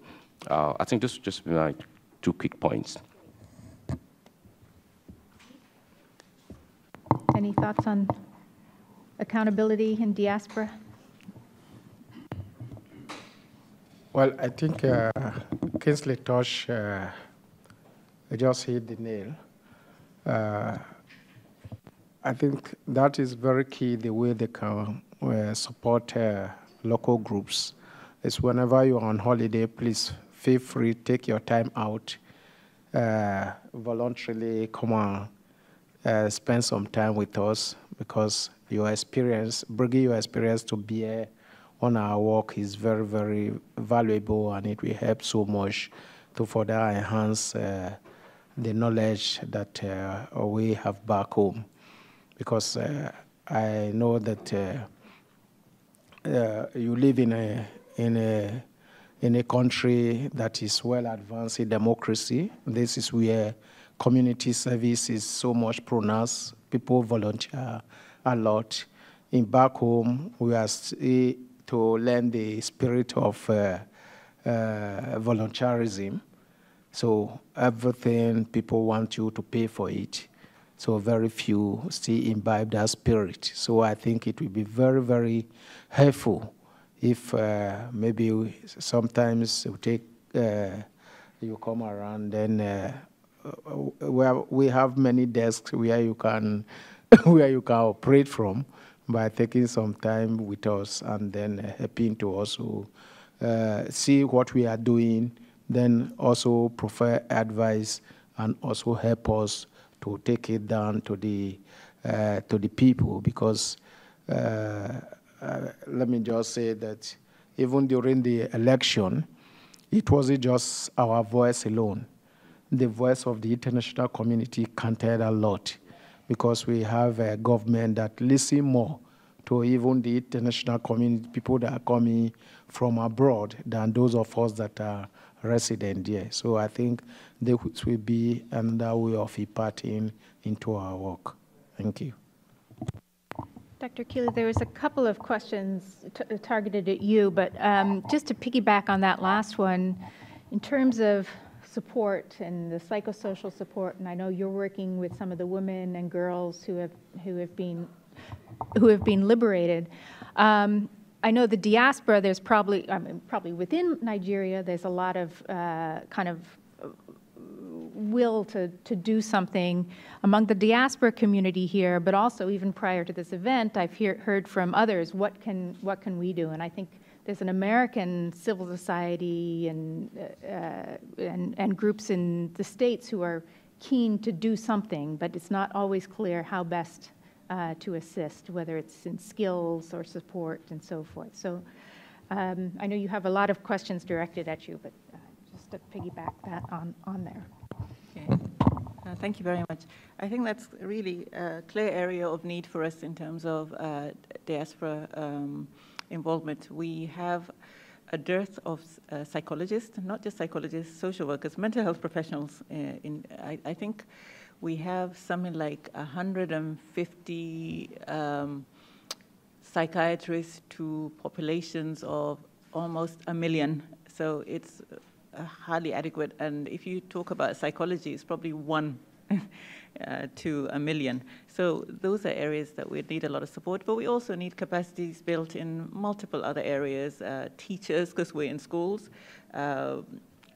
Uh, I think this will just be my two quick points. Any thoughts on accountability in diaspora? Well, I think uh, Kingsley Tosh uh, just hit the nail. Uh, I think that is very key, the way they can uh, support uh, local groups. It's whenever you're on holiday, please feel free, take your time out, uh, voluntarily come on, uh, spend some time with us, because your experience, bringing your experience to bear on our work is very, very valuable, and it will help so much to further enhance uh, the knowledge that uh, we have back home. Because uh, I know that uh, uh, you live in a, in, a, in a country that is well advanced in democracy. This is where community service is so much pronounced. People volunteer a lot. In back home, we are still to learn the spirit of uh, uh, volunteerism. So everything, people want you to pay for it. So very few still imbibe that spirit. So I think it will be very, very helpful if uh, maybe we, sometimes you take, uh, you come around, then uh, where we have many desks where you can, where you can operate from by taking some time with us and then helping to also uh, see what we are doing, then also provide advice and also help us to take it down to the uh, to the people, because uh, uh, let me just say that even during the election, it wasn't just our voice alone. The voice of the international community counted a lot, because we have a government that listens more to even the international community, people that are coming from abroad, than those of us that are resident here. So I think this will be another way of imparting into our work. Thank you. Doctor Akilu, there was a couple of questions t targeted at you, but um, just to piggyback on that last one, in terms of support and the psychosocial support, and I know you're working with some of the women and girls who have who have been who have been liberated. Um, I know the diaspora, there's probably, I mean, probably within Nigeria, there's a lot of uh, kind of will to, to do something among the diaspora community here, but also even prior to this event, I've hear, heard from others, what can, what can we do? And I think there's an American civil society and, uh, and, and groups in the States who are keen to do something, but it's not always clear how best Uh, to assist, whether it's in skills or support and so forth. So um, I know you have a lot of questions directed at you, but uh, just to piggyback that on, on there. Okay. Uh, thank you very much. I think that's really a clear area of need for us in terms of uh, diaspora um, involvement. We have a dearth of uh, psychologists, not just psychologists, social workers, mental health professionals. Uh, in I, I think we have something like one hundred fifty um, psychiatrists to populations of almost a million. So it's uh, hardly adequate. And if you talk about psychology, it's probably one uh, to a million. So those are areas that we need a lot of support. But we also need capacities built in multiple other areas, uh, teachers, because we're in schools, uh,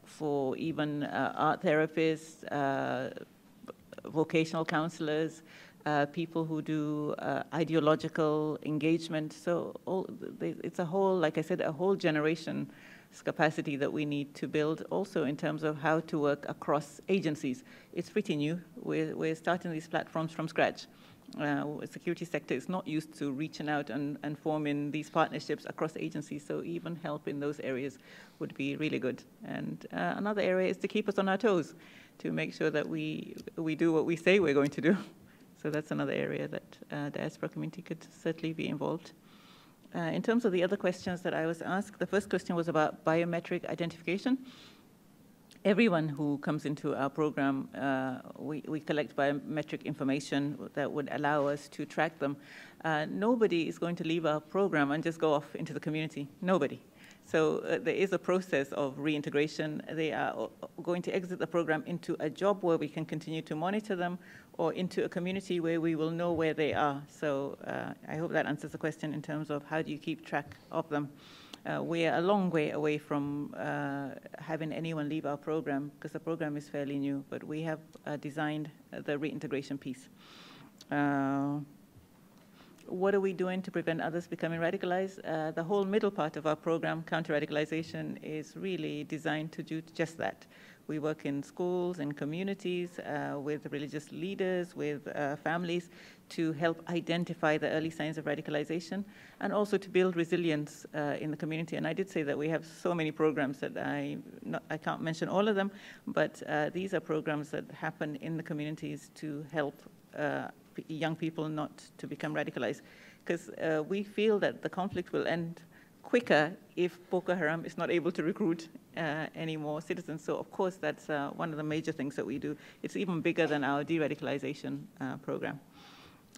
for even uh, art therapists, uh, vocational counselors, uh, people who do uh, ideological engagement. So all, it's a whole, like I said, a whole generation's capacity that we need to build, also in terms of how to work across agencies. It's pretty new. We're, we're starting these platforms from scratch. Uh, security sector is not used to reaching out and, and forming these partnerships across agencies, so even help in those areas would be really good. And uh, another area is to keep us on our toes, to make sure that we, we do what we say we're going to do. So that's another area that uh, the diaspora community could certainly be involved. Uh, in terms of the other questions that I was asked, the first question was about biometric identification. Everyone who comes into our program, uh, we, we collect biometric information that would allow us to track them. Uh, nobody is going to leave our program and just go off into the community. Nobody. So uh, there is a process of reintegration. They are going to exit the program into a job where we can continue to monitor them, or into a community where we will know where they are. So uh, I hope that answers the question in terms of how do you keep track of them. Uh, we are a long way away from uh, having anyone leave our program, because the program is fairly new, but we have uh, designed the reintegration piece. Uh, What are we doing to prevent others becoming radicalized? Uh, the whole middle part of our program, counter-radicalization, is really designed to do just that. We work in schools, in communities, uh, with religious leaders, with uh, families, to help identify the early signs of radicalization, and also to build resilience uh, in the community. And I did say that we have so many programs that I, not, I can't mention all of them, but uh, these are programs that happen in the communities to help uh, young people not to become radicalized, because uh, we feel that the conflict will end quicker if Boko Haram is not able to recruit uh, any more citizens. So of course that's uh, one of the major things that we do. It's even bigger than our de-radicalization uh, program.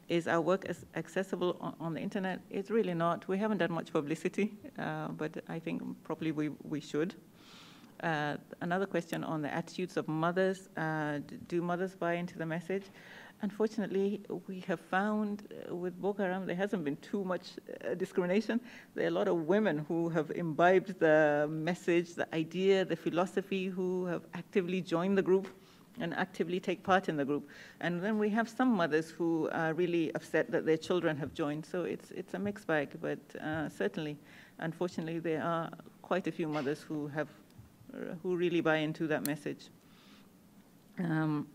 Is our work as accessible on, on the internet? It's really not. We haven't done much publicity, uh, but I think probably we, we should. Uh, another question on the attitudes of mothers. Uh, do mothers buy into the message? Unfortunately, we have found uh, with Boko Haram, there hasn't been too much uh, discrimination. There are a lot of women who have imbibed the message, the idea, the philosophy, who have actively joined the group and actively take part in the group. And then we have some mothers who are really upset that their children have joined. So it's, it's a mixed bag, but uh, certainly, unfortunately, there are quite a few mothers who, have, uh, who really buy into that message. Um,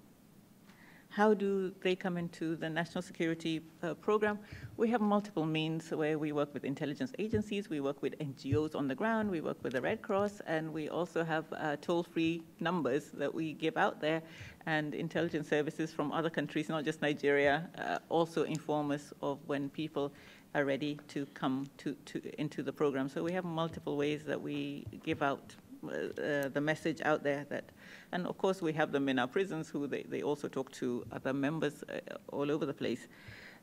How do they come into the national security uh, program? We have multiple means where we work with intelligence agencies, we work with N G Os on the ground, we work with the Red Cross, and we also have uh, toll-free numbers that we give out there, and intelligence services from other countries, not just Nigeria, uh, also inform us of when people are ready to come to, to, into the program. So we have multiple ways that we give out Uh, the message out there, that, and of course we have them in our prisons, who they, they also talk to other members uh, all over the place.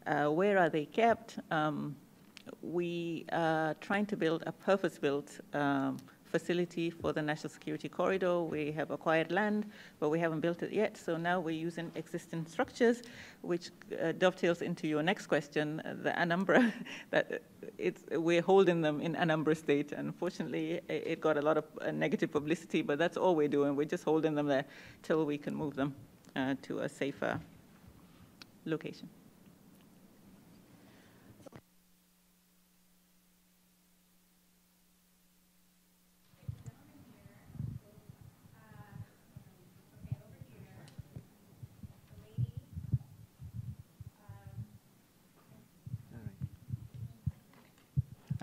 Uh, where are they kept? Um, we are trying to build a purpose-built um, facility for the national security corridor. We have acquired land, but we haven't built it yet, so now we're using existing structures, which uh, dovetails into your next question, uh, the Anambra. that it's, we're holding them in Anambra State. Unfortunately, it got a lot of uh, negative publicity, but that's all we're doing. We're just holding them there till we can move them uh, to a safer location.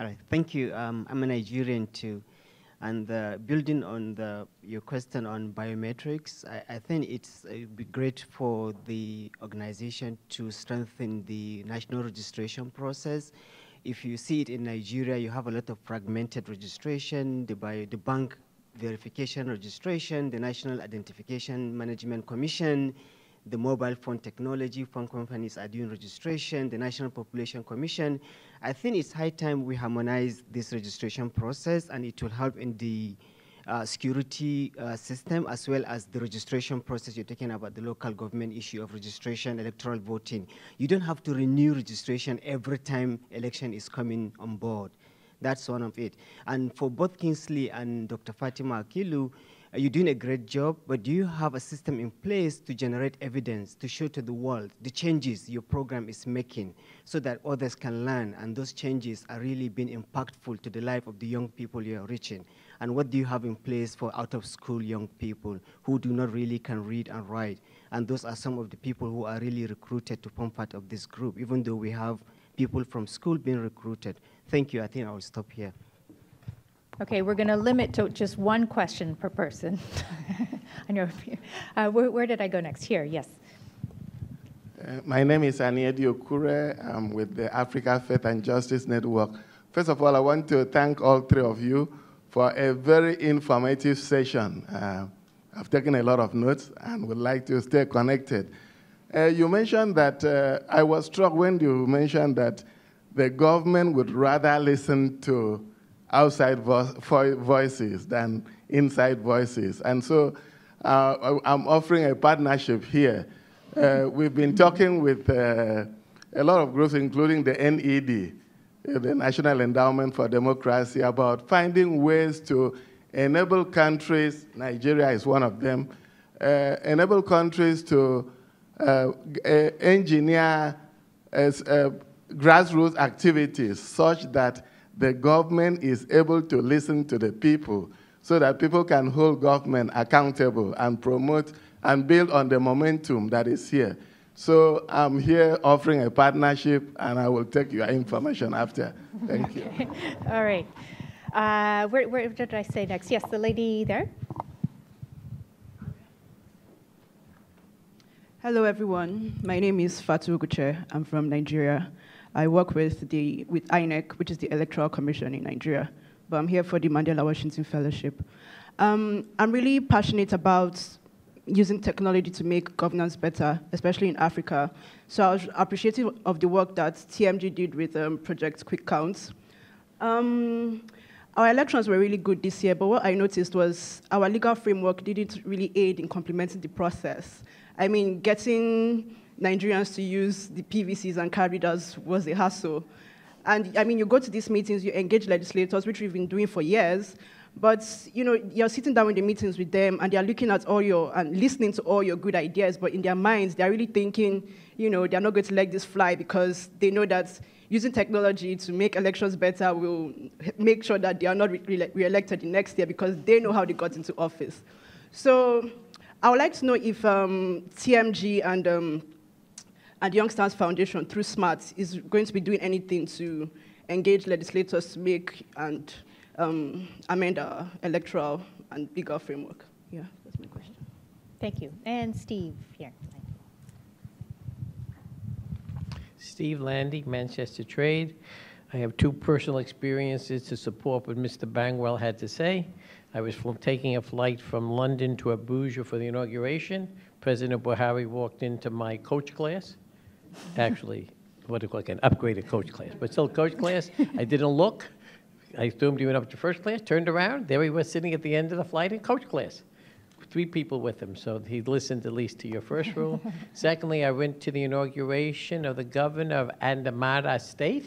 All right, thank you. Um, I'm a Nigerian too. And uh, building on the, your question on biometrics, I, I think it's, it would be great for the organization to strengthen the national registration process. If you see it in Nigeria, you have a lot of fragmented registration, the, bio, the bank verification registration, the National Identification Management Commission, the mobile phone technology, phone companies are doing registration, the National Population Commission. I think it's high time we harmonize this registration process, and it will help in the uh, security uh, system, as well as the registration process. You're talking about the local government issue of registration, electoral voting. You don't have to renew registration every time election is coming on board. That's one of it. And for both Kingsley and Doctor Fatima Akilu, you're doing a great job, but do you have a system in place to generate evidence, to show to the world the changes your program is making, so that others can learn, and those changes are really being impactful to the life of the young people you're reaching? And what do you have in place for out-of-school young people who do not really can read and write? And those are some of the people who are really recruited to form part of this group, even though we have people from school being recruited. Thank you. I think I will stop here. Okay, we're going to limit to just one question per person. I know. Uh, where, where did I go next? Here, yes. Uh, my name is Aniedi Okure. I'm with the Africa Faith and Justice Network. First of all, I want to thank all three of you for a very informative session. Uh, I've taken a lot of notes and would like to stay connected. Uh, you mentioned that, uh, I was struck when you mentioned that the government would rather listen to outside vo vo voices than inside voices. And so uh, I'm offering a partnership here. Uh, we've been talking with uh, a lot of groups, including the N E D, the National Endowment for Democracy, about finding ways to enable countries, Nigeria is one of them, uh, enable countries to Uh, uh, engineer as, uh, grassroots activities such that the government is able to listen to the people so that people can hold government accountable and promote and build on the momentum that is here. So I'm here offering a partnership, and I will take your information after. Thank you. Okay. All right. Uh, where, where did I say next? Yes, the lady there. Hello, everyone. My name is Fatima Akilu. I'm from Nigeria. I work with the with I N E C, which is the Electoral Commission in Nigeria. But I'm here for the Mandela Washington Fellowship. Um, I'm really passionate about using technology to make governance better, especially in Africa. So I was appreciative of the work that T M G did with um, Project Quick Counts. Um, Our elections were really good this year, but what I noticed was our legal framework didn't really aid in complementing the process. I mean, getting Nigerians to use the P V Cs and card readers was a hassle. And I mean, you go to these meetings, you engage legislators, which we've been doing for years, but you know, you're sitting down in the meetings with them, and they're looking at all your, and listening to all your good ideas, but in their minds, they're really thinking, you know, they're not going to let this fly because they know that using technology to make elections better will make sure that they are not re-elected the next year because they know how they got into office. So I would like to know if um, T M G and, um, and Youngstars Foundation, through SMART, is going to be doing anything to engage legislators to make and um, amend our electoral and bigger framework. Yeah, that's my question. Thank you. And Steve here. Steve Landy, Manchester Trade. I have two personal experiences to support what Mister Bangwell had to say. I was from taking a flight from London to Abuja for the inauguration. President Buhari walked into my coach class. Actually, what do you call it, an upgraded coach class, but still coach class. I didn't look. I assumed he went up to first class, turned around. There he was sitting at the end of the flight in coach class. Three people with him, so he listened at least to your first rule. Secondly, I went to the inauguration of the governor of Andamara State.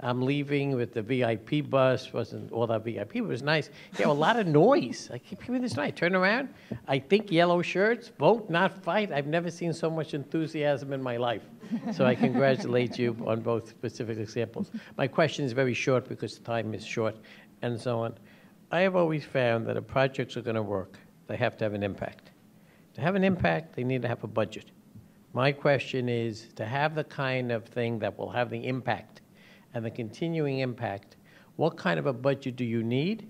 I'm leaving with the V I P bus, wasn't all that V I P, but it was nice. Yeah, a lot of noise. I keep hearing this noise. I turn around, I think yellow shirts, vote not fight. I've never seen so much enthusiasm in my life. So I congratulate you on both specific examples. My question is very short because time is short and so on. I have always found that if projects are going to work, they have to have an impact. To have an impact, they need to have a budget. My question is to have the kind of thing that will have the impact and the continuing impact, what kind of a budget do you need?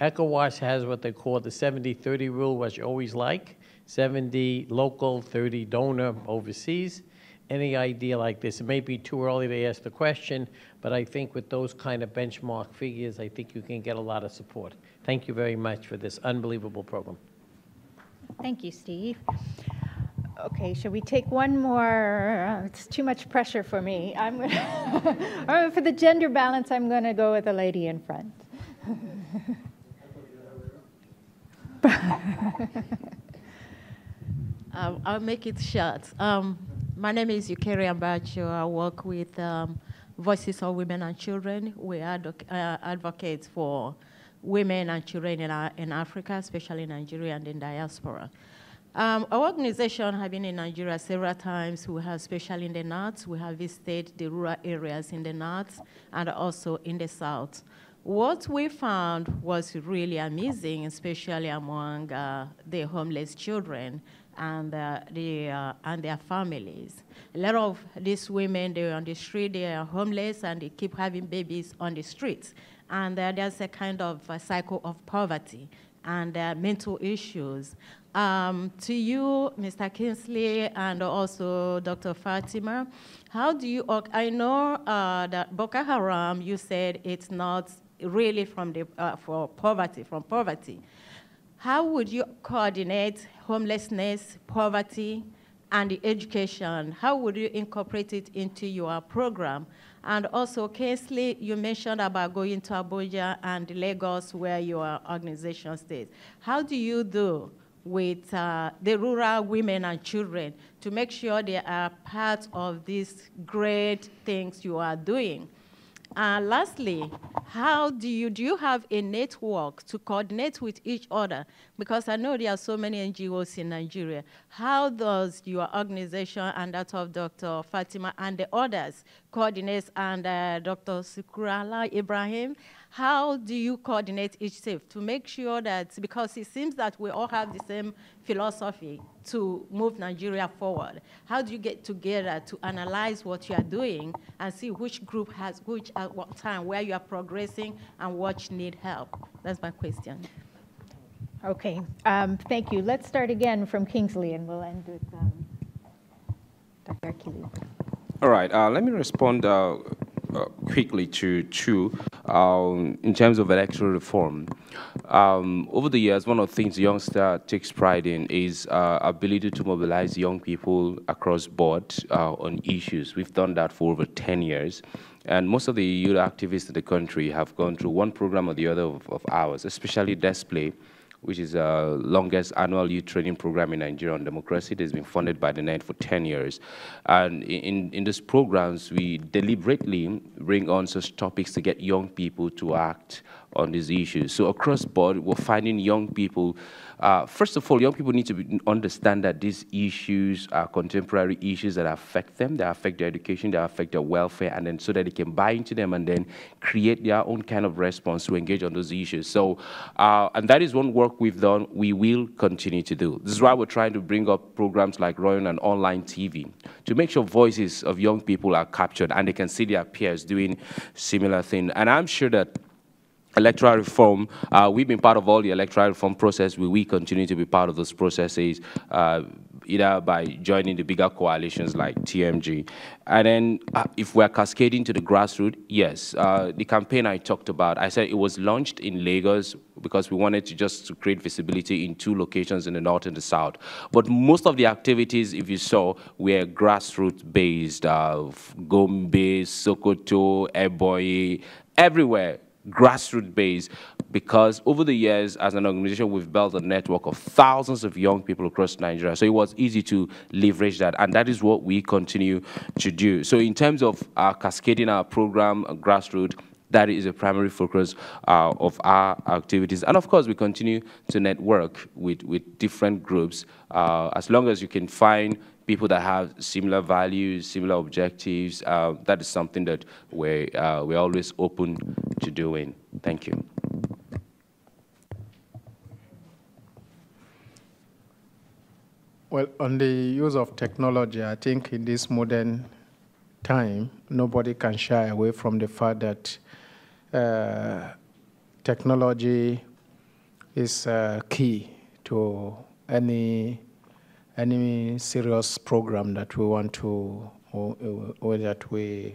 ECOWAS has what they call the seventy thirty rule, which you always like, seventy local, thirty donor overseas. Any idea like this? It may be too early to ask the question, but I think with those kind of benchmark figures, I think you can get a lot of support. Thank you very much for this unbelievable program. Thank you, Steve. Okay, should we take one more? Oh, it's too much pressure for me. I'm gonna, oh, for the gender balance, I'm going to go with the lady in front. um, I'll make it short. Um, my name is Jimmy Agbaje. I work with um, Voices of Women and Children. We are uh, advocates for women and children in, our, in Africa, especially in Nigeria and in diaspora. Um, our organization has been in Nigeria several times. We have, especially in the north, we have visited the rural areas in the north and also in the south. What we found was really amazing, especially among uh, the homeless children and, uh, the, uh, and their families. A lot of these women, they're on the street, they are homeless, and they keep having babies on the streets. And uh, there's a kind of a cycle of poverty and uh, mental issues. Um, to you, Mister Kingsley, and also Doctor Fatima, how do you, I know uh, that Boko Haram, you said it's not really from the, uh, for poverty, from poverty. How would you coordinate homelessness, poverty, and the education, how would you incorporate it into your program? And also, Kingsley, you mentioned about going to Abuja and Lagos where your organization stays. How do you do with uh, the rural women and children to make sure they are part of these great things you are doing? And uh, lastly, how do you, do you have a network to coordinate with each other? Because I know there are so many N G Os in Nigeria. How does your organization and that of Doctor Fatima and the others coordinate, and uh, Doctor Kingsley Ibrahim? How do you coordinate each step to make sure that, because it seems that we all have the same philosophy to move Nigeria forward. How do you get together to analyze what you are doing and see which group has which at what time, where you are progressing and what you need help? That's my question. Okay, um, thank you. Let's start again from Kingsley and we'll end with um, Doctor Akilu. All right, uh, let me respond uh, Uh, quickly to two um, in terms of electoral reform. Um, over the years, one of the things Youngstars takes pride in is uh, ability to mobilize young people across board uh, on issues. We've done that for over ten years. And most of the youth activists in the country have gone through one program or the other of, of ours, especially Display, which is the uh, longest annual youth training program in Nigeria on democracy. It has been funded by the N E D for ten years. And in, in these programs, we deliberately bring on such topics to get young people to act on these issues. So across board, we're finding young people, uh, first of all, young people need to be, understand that these issues are contemporary issues that affect them, that affect their education, that affect their welfare, and then so that they can buy into them and then create their own kind of response to engage on those issues. So, uh, and that is one work we've done, we will continue to do. This is why we're trying to bring up programs like Royal and Online T V to make sure voices of young people are captured and they can see their peers doing similar things. And I'm sure that electoral reform, uh, we've been part of all the electoral reform process. We, we continue to be part of those processes, uh, either by joining the bigger coalitions like T M G. And then uh, if we're cascading to the grassroots, yes. Uh, the campaign I talked about, I said it was launched in Lagos because we wanted to just to create visibility in two locations in the north and the south. But most of the activities, if you saw, were grassroots-based, uh, Gombe, Sokoto, Ebonyi, everywhere. Grassroots based, because over the years, as an organization, we've built a network of thousands of young people across Nigeria. So it was easy to leverage that, and that is what we continue to do. So in terms of uh, cascading our program, uh, grassroots, that is a primary focus uh, of our activities. And of course, we continue to network with, with different groups, uh, as long as you can find people that have similar values, similar objectives. Uh, that is something that we're, uh, we're always open to doing. Thank you. Well, on the use of technology, I think in this modern time, nobody can shy away from the fact that uh, technology is uh, key to any any serious program that we want to, or, or that we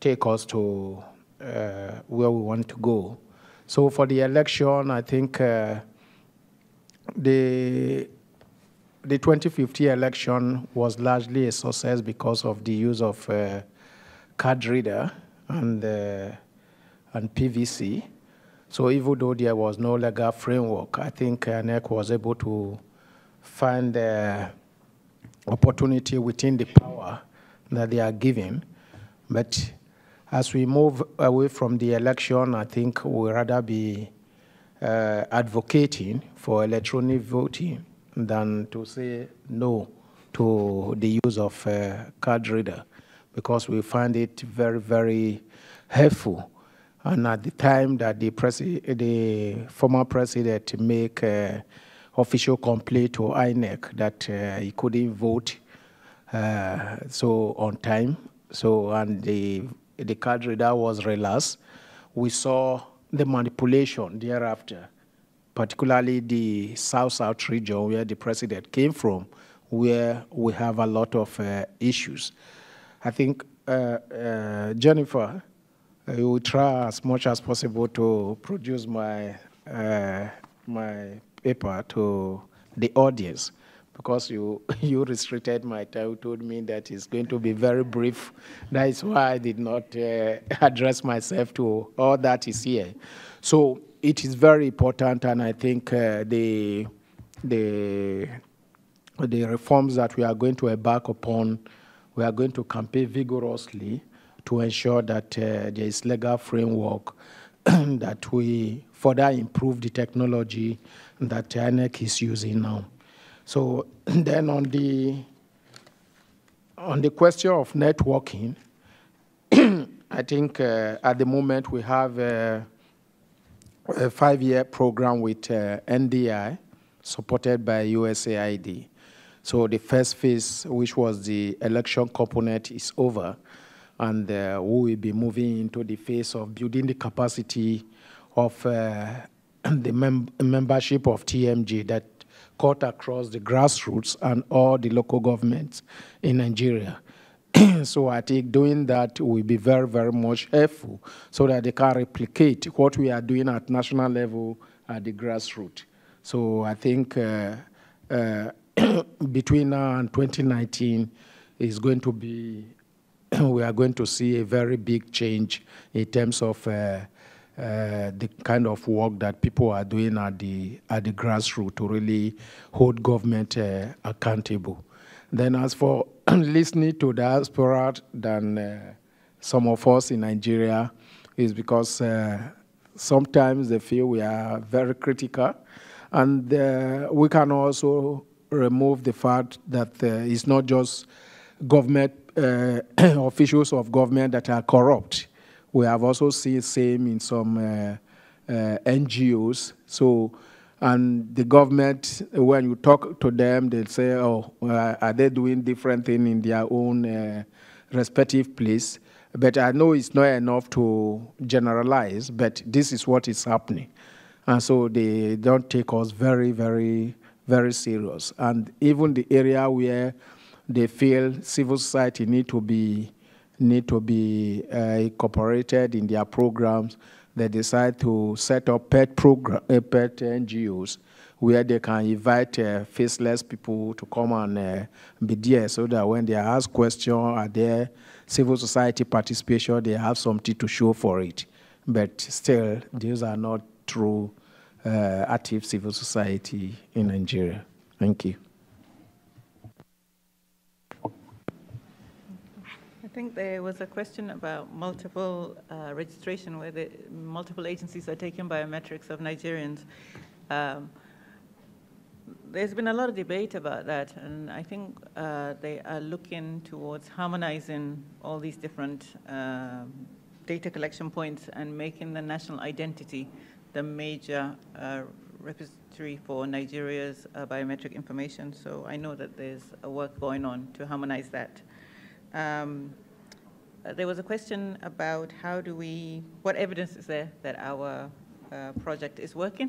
take us to uh, where we want to go. So for the election, I think uh, the, the twenty fifteen election was largely a success because of the use of uh, card reader and, uh, and P V C. So even though there was no legal framework, I think I N E C was able to find the uh, opportunity within the power that they are given. But as we move away from the election, I think we'll rather be uh, advocating for electronic voting than to say no to the use of uh, card reader, because we find it very, very helpful. And at the time that the, presi the former president make uh, official complaint to I N E C that uh, he couldn't vote uh, so on time. So, and the, the card reader was relaxed. We saw the manipulation thereafter, particularly the South-South region where the president came from, where we have a lot of uh, issues. I think, uh, uh, Jennifer, I will try as much as possible to produce my, uh, my paper to the audience, because you you restricted my time, you told me that it's going to be very brief. That is why I did not uh, address myself to all that is here. So it is very important, and I think uh, the the the reforms that we are going to embark upon, we are going to campaign vigorously to ensure that uh, there is legal framework that we further improve the technology that I N E C is using now. So then on the, on the question of networking, I think uh, at the moment we have a, a five-year program with uh, N D I supported by U S A I D. So the first phase, which was the election component, is over, and uh, we will be moving into the phase of building the capacity of uh, the mem membership of T M G that cut across the grassroots and all the local governments in Nigeria. So I think doing that will be very, very much helpful so that they can replicate what we are doing at national level at the grassroots. So I think uh, uh, between now and twenty nineteen is going to be, we are going to see a very big change in terms of uh, Uh, the kind of work that people are doing at the, at the grassroots to really hold government uh, accountable. Then as for listening to diaspora than uh, some of us in Nigeria, is because uh, sometimes they feel we are very critical. And uh, we can also remove the fact that uh, it's not just government, uh, officials of government that are corrupt. We have also seen same in some uh, uh, N G Os. So, and the government, when you talk to them, they'll say, oh, uh, are they doing different thing in their own uh, respective place? But I know it's not enough to generalize, but this is what is happening. And so they don't take us very, very, very serious. And even the area where they feel civil society need to be need to be uh, incorporated in their programs, they decide to set up pet, program, uh, pet N G Os where they can invite uh, faceless people to come and uh, be there so that when they ask questions, are there civil society participation, they have something to show for it. But still, these are not true uh, active civil society in Nigeria. Thank you. I think there was a question about multiple uh, registration, where the multiple agencies are taking biometrics of Nigerians. Um, there's been a lot of debate about that, and I think uh, they are looking towards harmonizing all these different uh, data collection points and making the national identity the major uh, repository for Nigeria's uh, biometric information. So I know that there's a work going on to harmonize that. Um, There was a question about how do we, what evidence is there that our uh, project is working?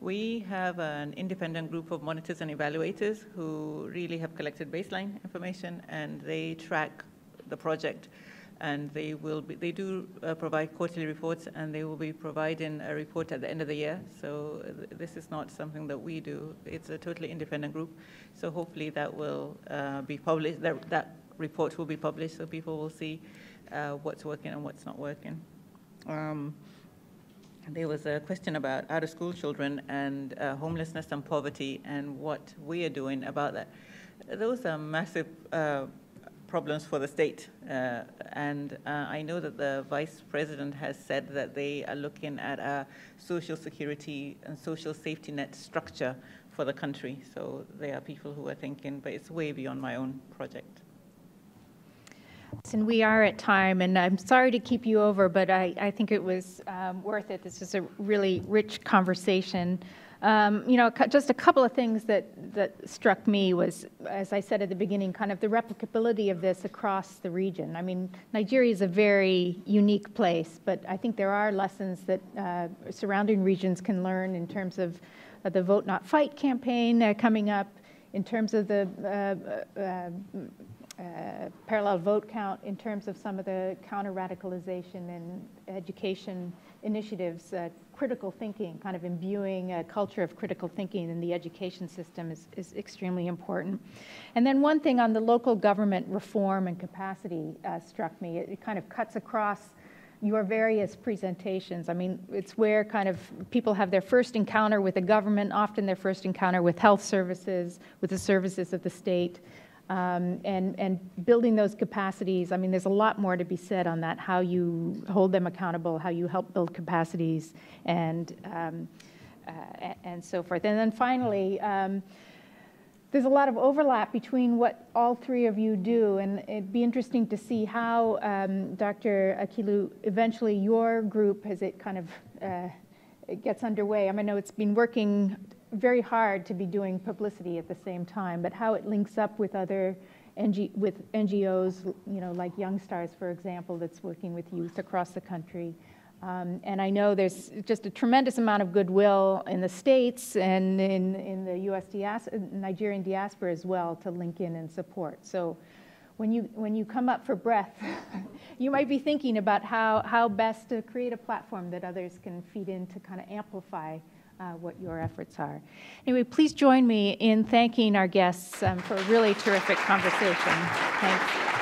We have an independent group of monitors and evaluators who really have collected baseline information, and they track the project, and they will be, they do uh, provide quarterly reports, and they will be providing a report at the end of the year. So th this is not something that we do. It's a totally independent group. So hopefully that will uh, be published, that, that report will be published so people will see Uh, what's working and what's not working. Um, there was a question about out-of-school children and uh, homelessness and poverty and what we are doing about that. Those are massive uh, problems for the state. Uh, and uh, I know that the Vice President has said that they are looking at a social security and social safety net structure for the country. So there are people who are thinking, but it's way beyond my own project. And we are at time, and I'm sorry to keep you over, but I, I think it was um, worth it. This was a really rich conversation. Um, you know, just a couple of things that, that struck me was, as I said at the beginning, kind of the replicability of this across the region. I mean, Nigeria is a very unique place, but I think there are lessons that uh, surrounding regions can learn in terms of uh, the Vote Not Fight campaign uh, coming up, in terms of the uh, uh, Uh, parallel vote count, in terms of some of the counter-radicalization and education initiatives uh, critical thinking, kind of imbuing a culture of critical thinking in the education system is, is extremely important. And then one thing on the local government reform and capacity uh, struck me. It, it kind of cuts across your various presentations. I mean, it's where kind of people have their first encounter with the government, often their first encounter with health services, with the services of the state. Um, and, and building those capacities. I mean, there's a lot more to be said on that, how you hold them accountable, how you help build capacities, and, um, uh, and so forth. And then finally, um, there's a lot of overlap between what all three of you do, and it'd be interesting to see how, um, Doctor Akilu, eventually your group, as it kind of uh, it gets underway. I mean, I know it's been working very hard to be doing publicity at the same time, but how it links up with other N G with N G Os, you know, like Youngstars, for example, that's working with youth across the country. Um, and I know there's just a tremendous amount of goodwill in the States and in, in the U S diaspora, Nigerian diaspora as well, to link in and support. So when you, when you come up for breath, you might be thinking about how, how best to create a platform that others can feed in to kind of amplify Uh, what your efforts are. Anyway, please join me in thanking our guests um, for a really terrific conversation. Thanks.